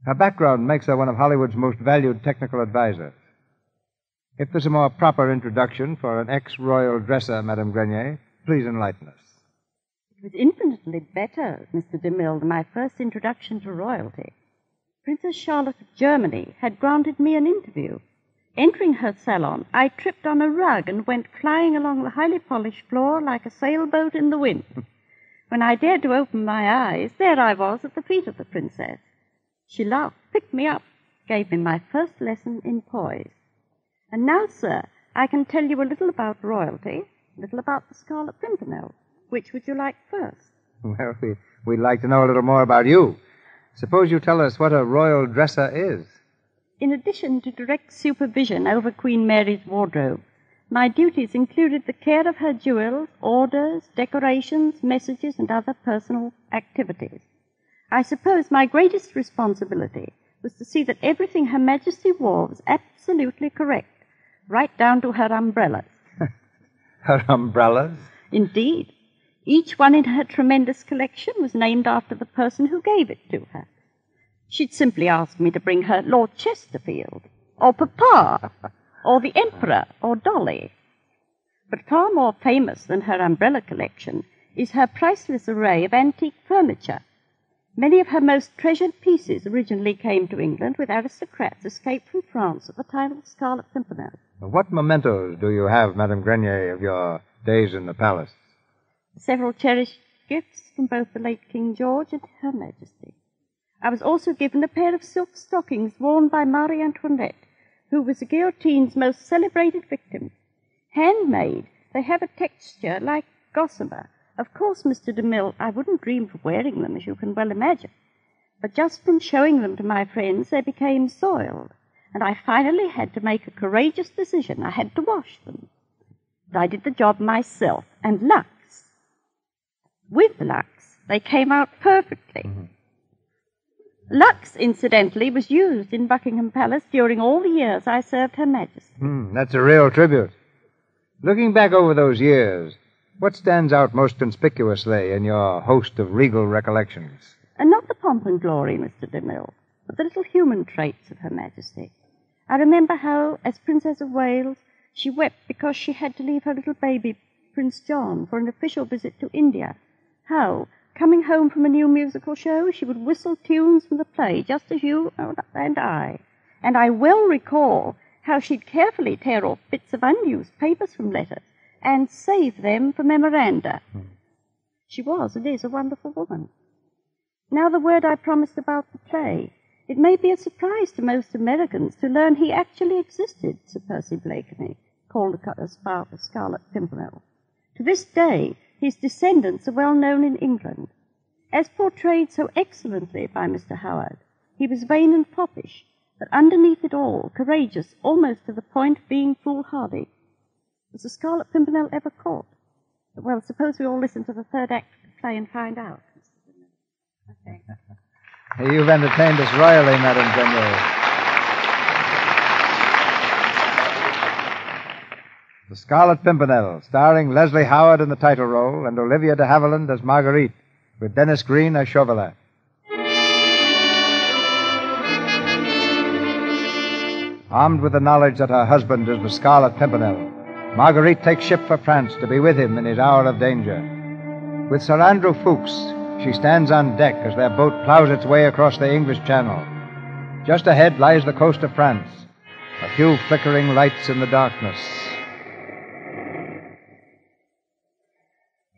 Her background makes her one of Hollywood's most valued technical advisors. If there's a more proper introduction for an ex-royal dresser, Madame Grenier, please enlighten us. It was infinitely better, Mr. DeMille, than my first introduction to royalty. Princess Charlotte of Germany had granted me an interview. Entering her salon, I tripped on a rug and went flying along the highly polished floor like a sailboat in the wind. When I dared to open my eyes, there I was at the feet of the princess. She laughed, picked me up, gave me my first lesson in poise. And now, sir, I can tell you a little about royalty, a little about the Scarlet Pimpernel. Which would you like first? Well, we'd like to know a little more about you. Suppose you tell us what a royal dresser is. In addition to direct supervision over Queen Mary's wardrobe, my duties included the care of her jewels, orders, decorations, messages, and other personal activities. I suppose my greatest responsibility was to see that everything Her Majesty wore was absolutely correct, right down to her umbrellas. Her umbrellas? Indeed. Each one in her tremendous collection was named after the person who gave it to her. She'd simply ask me to bring her Lord Chesterfield, or Papa, or the Emperor, or Dolly. But far more famous than her umbrella collection is her priceless array of antique furniture. Many of her most treasured pieces originally came to England with aristocrats escaped from France at the time of the Scarlet Pimpernel. What mementos do you have, Madame Grenier, of your days in the palace? Several cherished gifts from both the late King George and Her Majesty. I was also given a pair of silk stockings worn by Marie Antoinette, who was the guillotine's most celebrated victim. Handmade, they have a texture like gossamer. Of course, Mr. DeMille, I wouldn't dream of wearing them, as you can well imagine. But just from showing them to my friends, they became soiled, and I finally had to make a courageous decision. I had to wash them. But I did the job myself, and Lux. With Lux, they came out perfectly. Mm-hmm. Lux, incidentally, was used in Buckingham Palace during all the years I served Her Majesty. That's a real tribute. Looking back over those years, what stands out most conspicuously in your host of regal recollections? And not the pomp and glory, Mr. DeMille, but the little human traits of Her Majesty. I remember how, as Princess of Wales, she wept because she had to leave her little baby Prince John for an official visit to India. How, coming home from a new musical show, she would whistle tunes from the play, just as you and I. And I well recall how she'd carefully tear off bits of unused papers from letters and save them for memoranda. She was and is a wonderful woman. Now the word I promised about the play. It may be a surprise to most Americans to learn he actually existed, Sir Percy Blakeney, called the Scarlet Pimpernel. To this day, his descendants are well known in England. As portrayed so excellently by Mr. Howard, he was vain and foppish, but underneath it all, courageous almost to the point of being foolhardy. Was the Scarlet Pimpernel ever caught? Well, suppose we all listen to the third act of the play and find out. Okay. You've entertained us royally, Madam General. The Scarlet Pimpernel, starring Leslie Howard in the title role and Olivia de Havilland as Marguerite, with Dennis Green as Chauvelin. Armed with the knowledge that her husband is the Scarlet Pimpernel, Marguerite takes ship for France to be with him in his hour of danger. With Sir Andrew Ffoulkes, she stands on deck as their boat plows its way across the English Channel. Just ahead lies the coast of France, a few flickering lights in the darkness.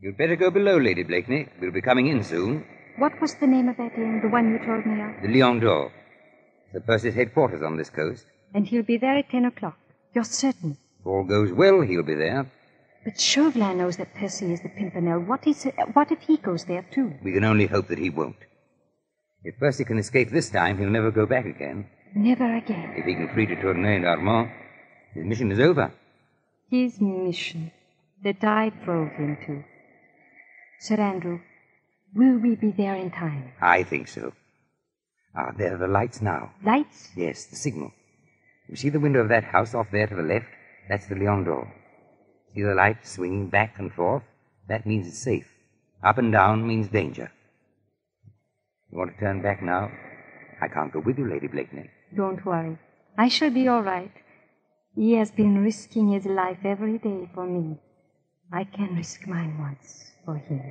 You'd better go below, Lady Blakeney. We'll be coming in soon. What was the name of that inn, the one you told me of? The Lion d'Or. Sir Percy's headquarters on this coast. And he'll be there at 10 o'clock. You're certain? If all goes well, he'll be there. But Chauvelin knows that Percy is the Pimpernel. What if he goes there, too? We can only hope that he won't. If Percy can escape this time, he'll never go back again. Never again? If he can free de Tournay and Armand, his mission is over. His mission that I drove him to. Sir Andrew, will we be there in time? I think so. There are the lights now. Lights? Yes, the signal. You see the window of that house off there to the left? That's the Lion d'Or. See the light swinging back and forth? That means it's safe. Up and down means danger. You want to turn back now? I can't go with you, Lady Blakeney. Don't worry. I shall be all right. He has been risking his life every day for me. I can risk mine once for him.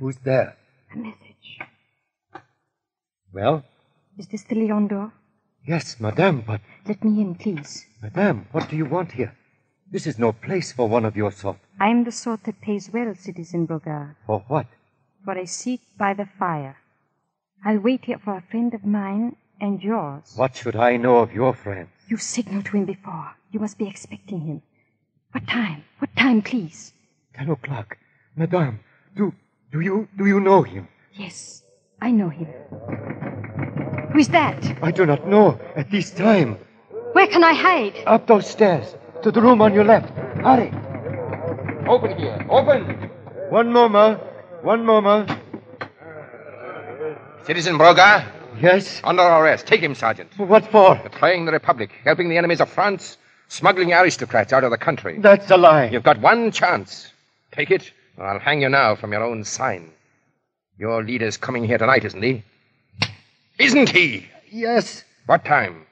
Who's there? A message. Well? Is this the Lion d'Or? Yes, madame, but... Let me in, please. Madame, what do you want here? This is no place for one of your sort. I am the sort that pays well, Citizen Brogard. For what? For a seat by the fire. I'll wait here for a friend of mine and yours. What should I know of your friend? You signaled to him before. You must be expecting him. What time? What time, please? 10 o'clock. Madame, do you know him? Yes, I know him. Who is that? I do not know at this time. Where can I hide? Up those stairs, to the room on your left. Hurry. Open here, open. One moment. Citizen Brogard? Yes? Under arrest. Take him, Sergeant. What for? Betraying the Republic, helping the enemies of France, smuggling aristocrats out of the country. That's a lie. You've got one chance. Take it, or I'll hang you now from your own sign. Your leader's coming here tonight, isn't he? Isn't he? Yes. What time?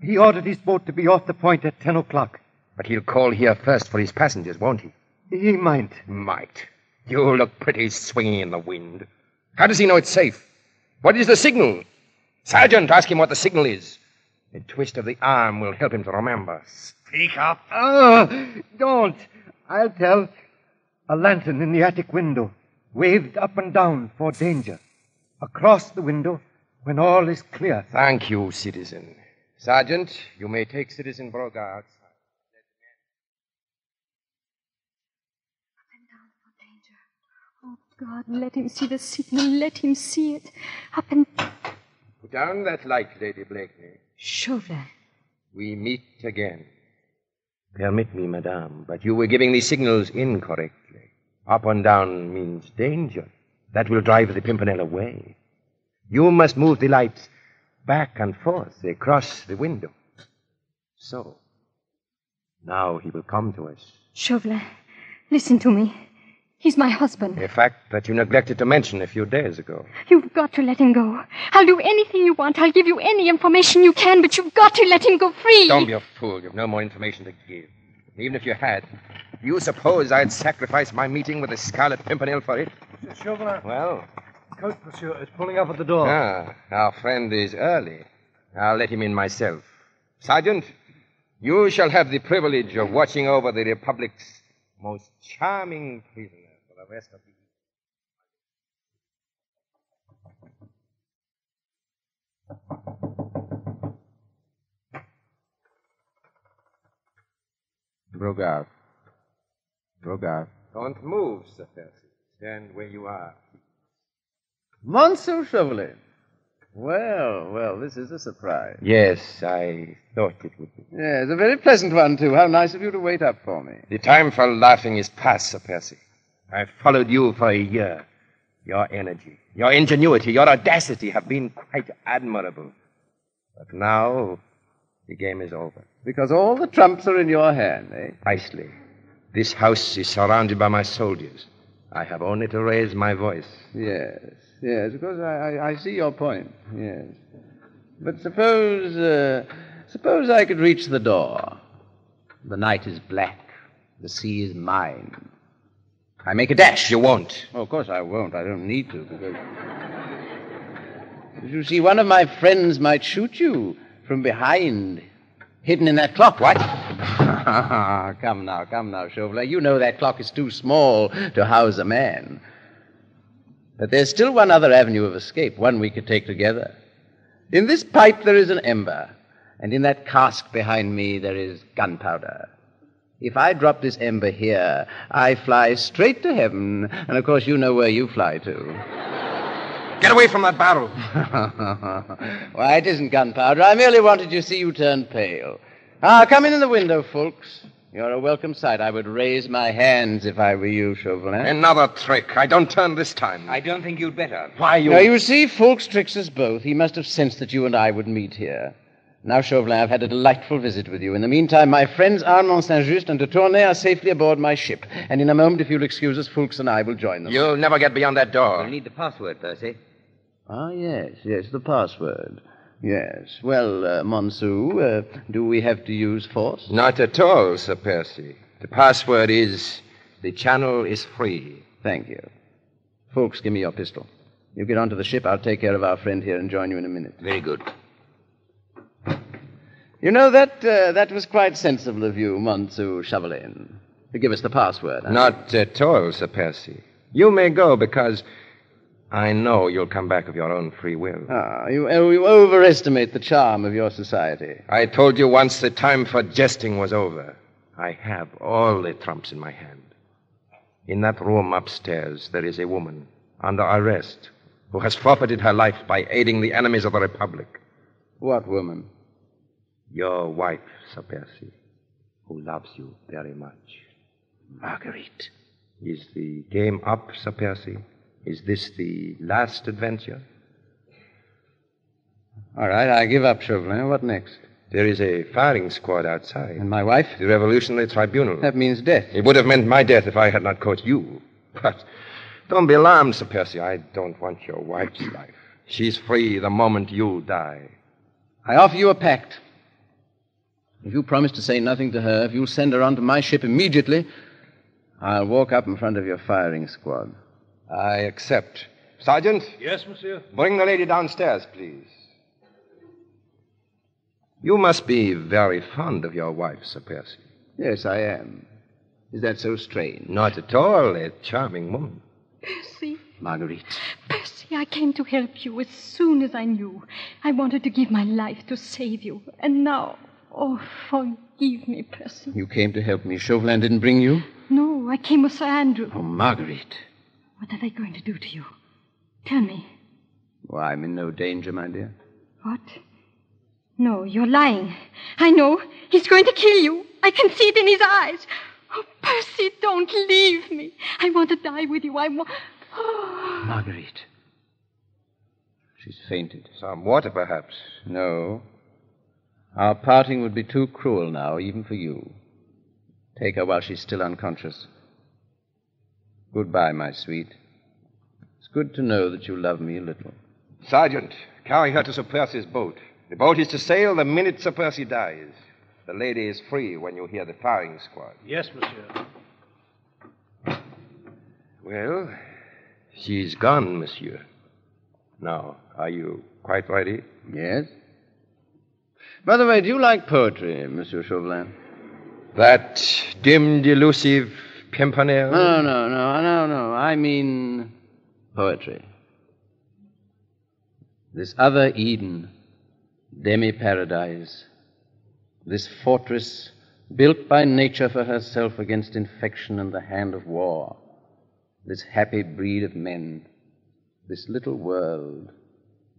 He ordered his boat to be off the point at 10 o'clock. But he'll call here first for his passengers, won't he? He might. Might. You look pretty swinging in the wind. How does he know it's safe? What is the signal? Sergeant, ask him what the signal is. A twist of the arm will help him to remember. Speak up. Don't. I'll tell. A lantern in the attic window, waved up and down for danger. Across the window... when all is clear. Thank you, Citizen. Sergeant, you may take Citizen Brogard outside. Up and down for danger. Oh, God, let him see the signal. Let him see it. Up and... Put down that light, Lady Blakeney. Chauvelin. We meet again. Permit me, madame, but you were giving these signals incorrectly. Up and down means danger. That will drive the Pimpernel away. You must move the lights back and forth across the window. So, now he will come to us. Chauvelin, listen to me. He's my husband. A fact that you neglected to mention a few days ago. You've got to let him go. I'll do anything you want. I'll give you any information you can, but you've got to let him go free. Don't be a fool. You've no more information to give. Even if you had, do you suppose I'd sacrifice my meeting with the Scarlet Pimpernel for it? Monsieur Chauvelin. Well? Coach, monsieur, is pulling up at the door. Ah, our friend is early. I'll let him in myself. Sergeant, you shall have the privilege of watching over the Republic's most charming prisoner. The rest of the... Brogard. Don't move, Sir Percy. Stand where you are. Monsieur Chauvelin. Well, this is a surprise. Yes, I thought it would be. Yes, a very pleasant one, too. How nice of you to wait up for me. The time for laughing is past, Sir Percy. I've followed you for a year. Your energy, your ingenuity, your audacity have been quite admirable. But now, the game is over. Because all the trumps are in your hand, eh? Precisely. This house is surrounded by my soldiers. I have only to raise my voice. Yes, of course, I see your point, yes. But suppose I could reach the door. The night is black. The sea is mine. I make a dash. You won't. Oh, of course I won't. I don't need to. Because... you see, one of my friends might shoot you from behind, hidden in that clock. What? Come now, Chauvelin. You know that clock is too small to house a man. But there's still one other avenue of escape, one we could take together. In this pipe there is an ember, and in that cask behind me there is gunpowder. If I drop this ember here, I fly straight to heaven. And, of course, you know where you fly to. Get away from that barrel. Why, it isn't gunpowder. I merely wanted to see you turn pale. Come in the window, folks. You're a welcome sight. I would raise my hands if I were you, Chauvelin. Another trick. I don't turn this time. I don't think you'd better. Why, you... Now, you see, Fawkes tricks us both. He must have sensed that you and I would meet here. Now, Chauvelin, I've had a delightful visit with you. In the meantime, my friends Armand Saint-Just and de Tournay are safely aboard my ship. And in a moment, if you'll excuse us, Fawkes and I will join them. You'll never get beyond that door. We'll need the password, Percy. Ah, yes, the password. Yes. Well, Monsieur, do we have to use force? Not at all, Sir Percy. The password is, the channel is free. Thank you. Fawkes, give me your pistol. You get onto the ship, I'll take care of our friend here and join you in a minute. Very good. You know, that was quite sensible of you, Monsieur Chauvelin, to give us the password. Not at all, Sir Percy. You may go, because I know you'll come back of your own free will. Ah, you overestimate the charm of your society. I told you once the time for jesting was over. I have all the trumps in my hand. In that room upstairs, there is a woman under arrest who has forfeited her life by aiding the enemies of the Republic. What woman? Your wife, Sir Percy, who loves you very much. Marguerite. Is the game up, Sir Percy? Is this the last adventure? All right, I give up, Chauvelin. What next? There is a firing squad outside. And my wife? The Revolutionary Tribunal. That means death. It would have meant my death if I had not caught you. But don't be alarmed, Sir Percy. I don't want your wife's life. She's free the moment you die. I offer you a pact. If you promise to say nothing to her, if you send her onto my ship immediately, I'll walk up in front of your firing squad. I accept. Sergeant? Yes, monsieur? Bring the lady downstairs, please. You must be very fond of your wife, Sir Percy. Yes, I am. Is that so strange? Not at all. A charming woman. Percy. Marguerite. Percy, I came to help you as soon as I knew. I wanted to give my life to save you. And now... Oh, forgive me, Percy. You came to help me. Chauvelin didn't bring you? No, I came with Sir Andrew. Oh, Marguerite. What are they going to do to you? Tell me. Well, I'm in no danger, my dear. What? No, you're lying. I know. He's going to kill you. I can see it in his eyes. Oh, Percy, don't leave me. I want to die with you. I want... Oh. Marguerite. She's fainted. Some water, perhaps. No. Our parting would be too cruel now, even for you. Take her while she's still unconscious. Goodbye, my sweet. It's good to know that you love me a little. Sergeant, carry her to Sir Percy's boat. The boat is to sail the minute Sir Percy dies. The lady is free when you hear the firing squad. Yes, monsieur. Well, she's gone, monsieur. Now, are you quite ready? Yes. By the way, do you like poetry, Monsieur Chauvelin? That dim, delusive Pimpernel? No. I mean poetry. This other Eden, demi-paradise. This fortress built by nature for herself against infection and the hand of war. This happy breed of men. This little world.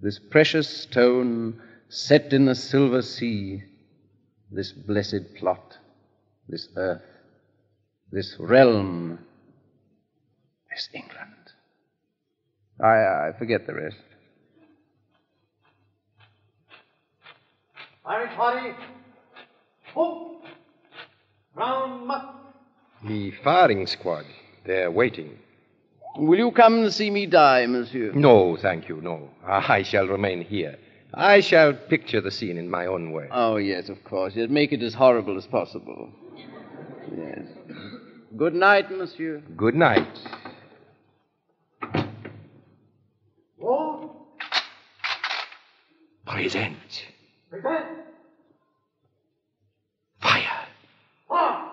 This precious stone set in the silver sea. This blessed plot. This earth. This realm. This England. I forget the rest. Irish party. Oh! Round muck. The firing squad. They're waiting. Will you come to see me die, monsieur? No, thank you, no. I shall remain here. I shall picture the scene in my own way. Oh, yes, of course. Yes, make it as horrible as possible. Yes. Good night, monsieur. Good night. Oh. Present. Present. Fire. Fire.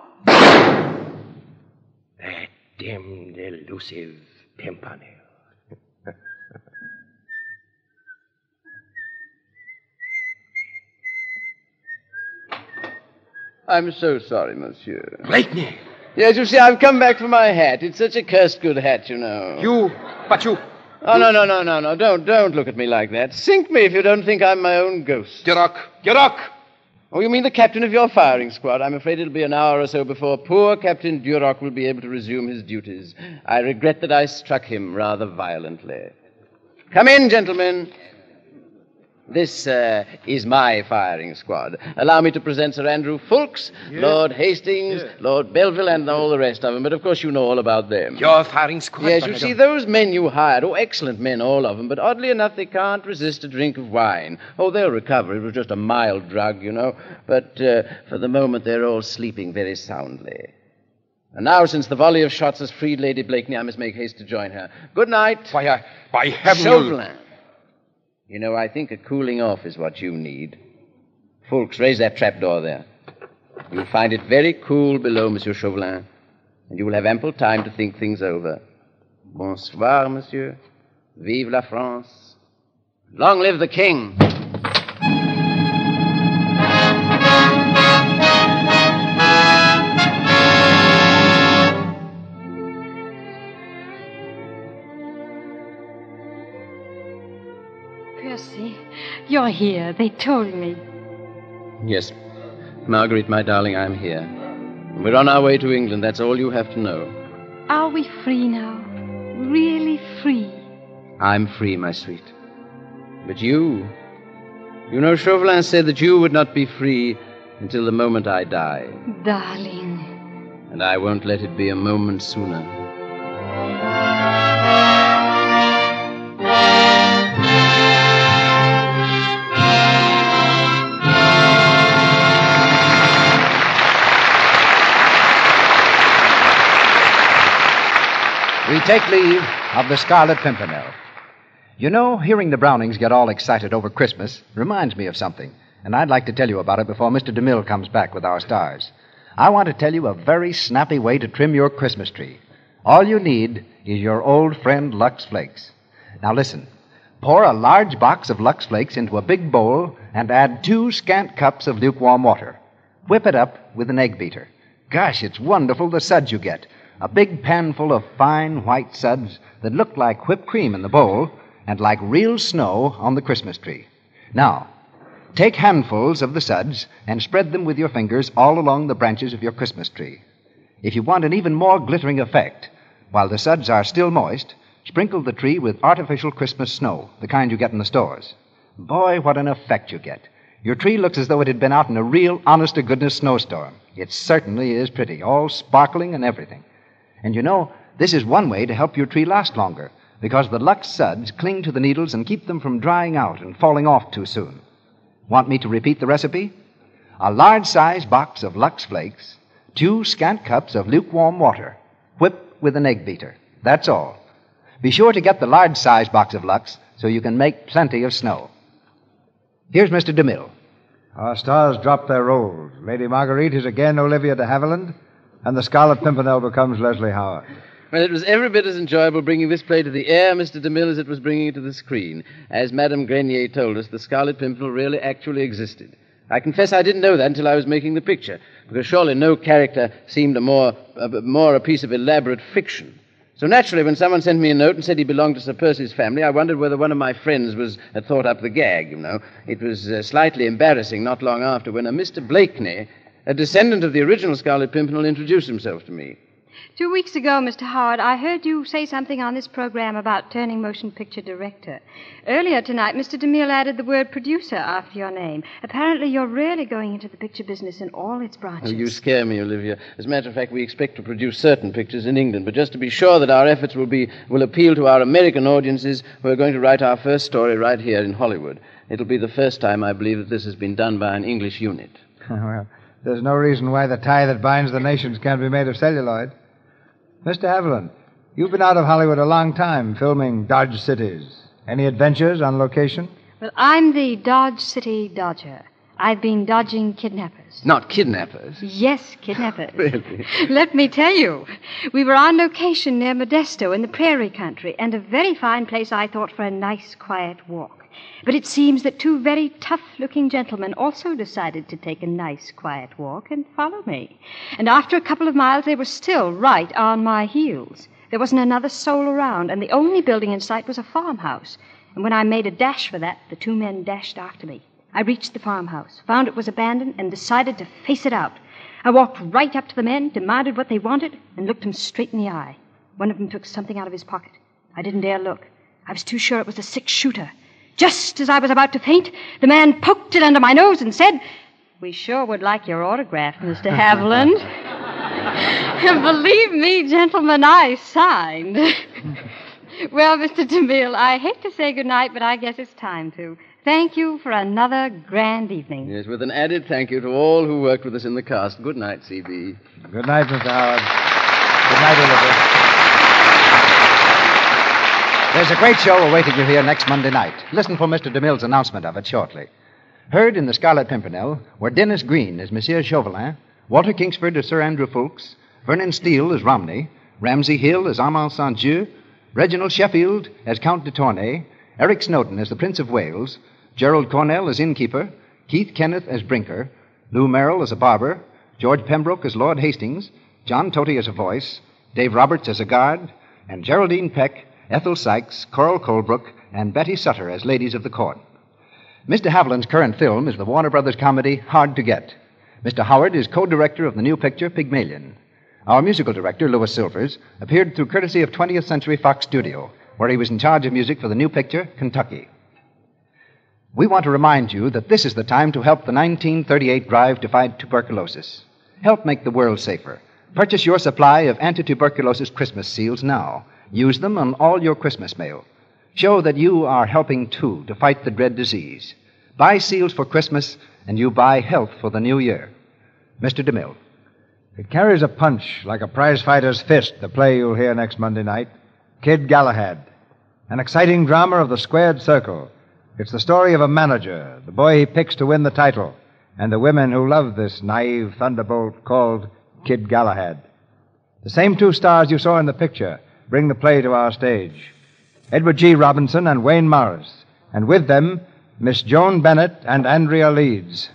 That dim, elusive Pimpernel. I'm so sorry, monsieur. Lightning! Yes, you see, I've come back for my hat. It's such a cursed good hat, you know. But you... Oh, no. Don't look at me like that. Sink me if you don't think I'm my own ghost. Duroc! Oh, you mean the captain of your firing squad? I'm afraid it'll be an hour or so before poor Captain Duroc will be able to resume his duties. I regret that I struck him rather violently. Come in, gentlemen. This is my firing squad. Allow me to present Sir Andrew Ffoulkes, yes. Lord Hastings, yes. Lord Belville, and all the rest of them. But, of course, you know all about them. Your firing squad? Yes, you see, those men you hired, excellent men, all of them. But, oddly enough, they can't resist a drink of wine. Oh, they'll recover. It was just a mild drug, you know. But for the moment, they're all sleeping very soundly. And now, since the volley of shots has freed Lady Blakeney, I must make haste to join her. Good night. Why, by heaven... Chauvelin. You know, I think a cooling off is what you need. Ffoulkes, raise that trapdoor there. You'll find it very cool below, Monsieur Chauvelin, and you will have ample time to think things over. Bonsoir, monsieur. Vive la France. Long live the king. You're here. They told me. Yes. Marguerite, my darling, I'm here. We're on our way to England. That's all you have to know. Are we free now? Really free? I'm free, my sweet. But you... You know, Chauvelin said that you would not be free until the moment I die. Darling. And I won't let it be a moment sooner. We take leave of the Scarlet Pimpernel. You know, hearing the Brownings get all excited over Christmas reminds me of something, and I'd like to tell you about it before Mr. DeMille comes back with our stars. I want to tell you a very snappy way to trim your Christmas tree. All you need is your old friend Lux Flakes. Now listen. Pour a large box of Lux Flakes into a big bowl and add 2 scant cups of lukewarm water. Whip it up with an egg beater. Gosh, it's wonderful the suds you get. A big panful of fine white suds that look like whipped cream in the bowl and like real snow on the Christmas tree. Now, take handfuls of the suds and spread them with your fingers all along the branches of your Christmas tree. If you want an even more glittering effect, while the suds are still moist, sprinkle the tree with artificial Christmas snow, the kind you get in the stores. Boy, what an effect you get. Your tree looks as though it had been out in a real honest-to-goodness snowstorm. It certainly is pretty, all sparkling and everything. And you know, This is one way to help your tree last longer, because the Lux suds cling to the needles and keep them from drying out and falling off too soon. Want me to repeat the recipe? A large-sized box of Lux flakes, 2 scant cups of lukewarm water, whipped with an egg beater. That's all. Be sure to get the large-sized box of Lux so you can make plenty of snow. Here's Mr. DeMille. Our stars drop their roles. Lady Marguerite is again Olivia de Havilland, and the Scarlet Pimpernel becomes Leslie Howard. Well, it was every bit as enjoyable bringing this play to the air, Mr. DeMille, as it was bringing it to the screen. As Madame Grenier told us, the Scarlet Pimpernel really actually existed. I confess I didn't know that until I was making the picture, because surely no character seemed more a piece of elaborate fiction. So naturally, when someone sent me a note and said he belonged to Sir Percy's family, I wondered whether one of my friends had thought up the gag, you know. It was slightly embarrassing not long after when a Mr. Blakeney, a descendant of the original Scarlet Pimpernel, introduced himself to me. 2 weeks ago, Mr. Howard, I heard you say something on this program about turning motion picture director. Earlier tonight, Mr. DeMille added the word producer after your name. Apparently, you're really going into the picture business in all its branches. Oh, you scare me, Olivia. As a matter of fact, we expect to produce certain pictures in England, but just to be sure that our efforts will appeal to our American audiences, we're going to write our first story right here in Hollywood. It'll be the first time, I believe, that this has been done by an English unit. Well, there's no reason why the tie that binds the nations can't be made of celluloid. Mr. Havilland, you've been out of Hollywood a long time filming Dodge Cities. Any adventures on location? Well, I'm the Dodge City Dodger. I've been dodging kidnappers. Not kidnappers? Yes, kidnappers. Really? Let me tell you, we were on location near Modesto in the prairie country, and a very fine place, I thought, for a nice, quiet walk. But it seems that 2 very tough-looking gentlemen also decided to take a nice, quiet walk and follow me. And after a couple of miles, they were still right on my heels. There wasn't another soul around, and the only building in sight was a farmhouse. And when I made a dash for that, the 2 men dashed after me. I reached the farmhouse, found it was abandoned, and decided to face it out. I walked right up to the men, demanded what they wanted, and looked them straight in the eye. One of them took something out of his pocket. I didn't dare look. I was too sure it was a 6-shooter. Just as I was about to faint, the man poked it under my nose and said, "We sure would like your autograph, Mr. Havilland." And believe me, gentlemen, I signed. Well, Mr. DeMille, I hate to say goodnight, but I guess it's time to. Thank you for another grand evening. Yes, with an added thank you to all who worked with us in the cast. Good night, C.B. Good night, Mr. Howard. Good night, Elizabeth. There's a great show awaiting you here next Monday night. Listen for Mr. DeMille's announcement of it shortly. Heard in The Scarlet Pimpernel were Dennis Green as Monsieur Chauvelin, Walter Kingsford as Sir Andrew Ffoulkes, Vernon Steele as Romney, Ramsey Hill as Armand St. Dieu, Reginald Sheffield as Count de Tournay, Eric Snowden as the Prince of Wales, Gerald Cornell as innkeeper, Keith Kenneth as Brinker, Lou Merrill as a barber, George Pembroke as Lord Hastings, John Tote as a voice, Dave Roberts as a guard, and Geraldine Peck, Ethel Sykes, Coral Colebrook, and Betty Sutter as ladies of the court. Mr. Haviland's current film is the Warner Brothers comedy Hard to Get. Mr. Howard is co-director of the new picture Pygmalion. Our musical director, Louis Silvers, appeared through courtesy of 20th Century Fox Studio, where he was in charge of music for the new picture Kentucky. We want to remind you that this is the time to help the 1938 drive to fight tuberculosis. Help make the world safer. Purchase your supply of anti-tuberculosis Christmas seals now. Use them on all your Christmas mail. Show that you are helping, too, to fight the dread disease. Buy seals for Christmas, and you buy health for the new year. Mr. DeMille. It carries a punch like a prizefighter's fist, the play you'll hear next Monday night, Kid Galahad, an exciting drama of the squared circle. It's the story of a manager, the boy he picks to win the title, and the women who love this naive thunderbolt called Kid Galahad. The same 2 stars you saw in the picture bring the play to our stage. Edward G. Robinson and Wayne Morris, and with them, Miss Joan Bennett and Andrea Leeds.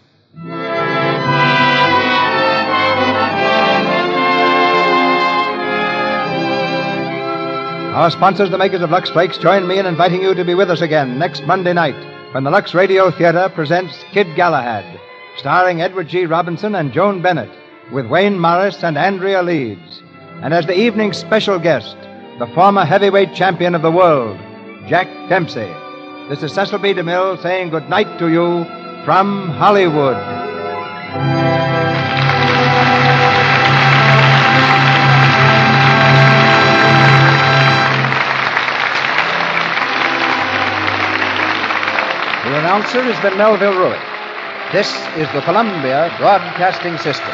Our sponsors, the makers of Lux Flakes, join me in inviting you to be with us again next Monday night when the Lux Radio Theater presents Kid Galahad, starring Edward G. Robinson and Joan Bennett, with Wayne Morris and Andrea Leeds. And as the evening's special guest, the former heavyweight champion of the world, Jack Dempsey. This is Cecil B. DeMille saying good night to you from Hollywood. announcer has been Melville Ruick. This is the Columbia Broadcasting System.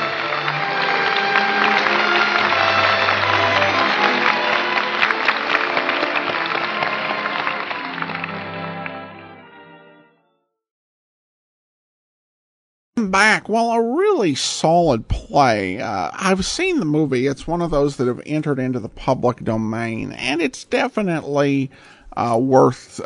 Back. Well, a really solid play. I've seen the movie. It's one of those that have entered into the public domain, and it's definitely worth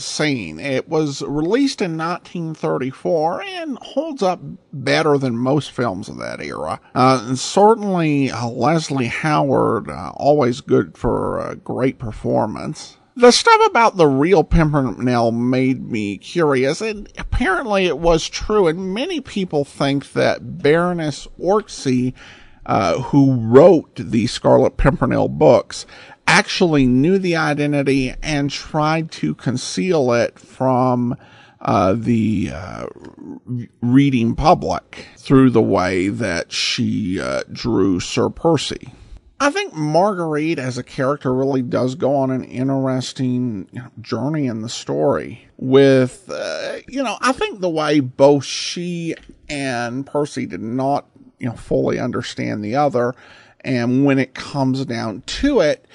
seeing. It was released in 1934 and holds up better than most films of that era. And certainly, Leslie Howard, always good for a great performance. The stuff about the real Pimpernel made me curious, and apparently it was true, and many people think that Baroness Orczy, who wrote the Scarlet Pimpernel books, actually knew the identity and tried to conceal it from the reading public through the way that she drew Sir Percy. I think Marguerite as a character really does go on an interesting journey in the story with, I think the way both she and Percy did not, fully understand the other. And when it comes down to it,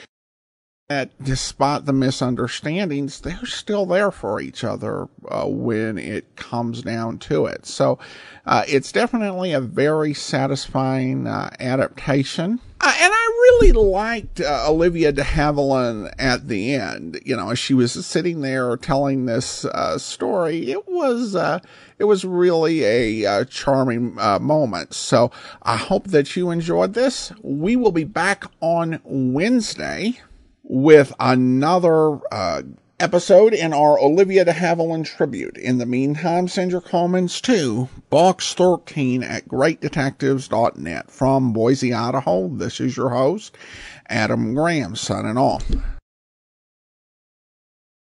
that despite the misunderstandings, they're still there for each other when it comes down to it. So it's definitely a very satisfying adaptation. And I really liked Olivia de Havilland at the end. As she was sitting there telling this story, it was really a charming moment. So I hope that you enjoyed this. We will be back on Wednesday with another episode in our Olivia de Havilland tribute. In the meantime, send your comments to box13@greatdetectives.net. From Boise, Idaho, this is your host, Adam Graham, signing off.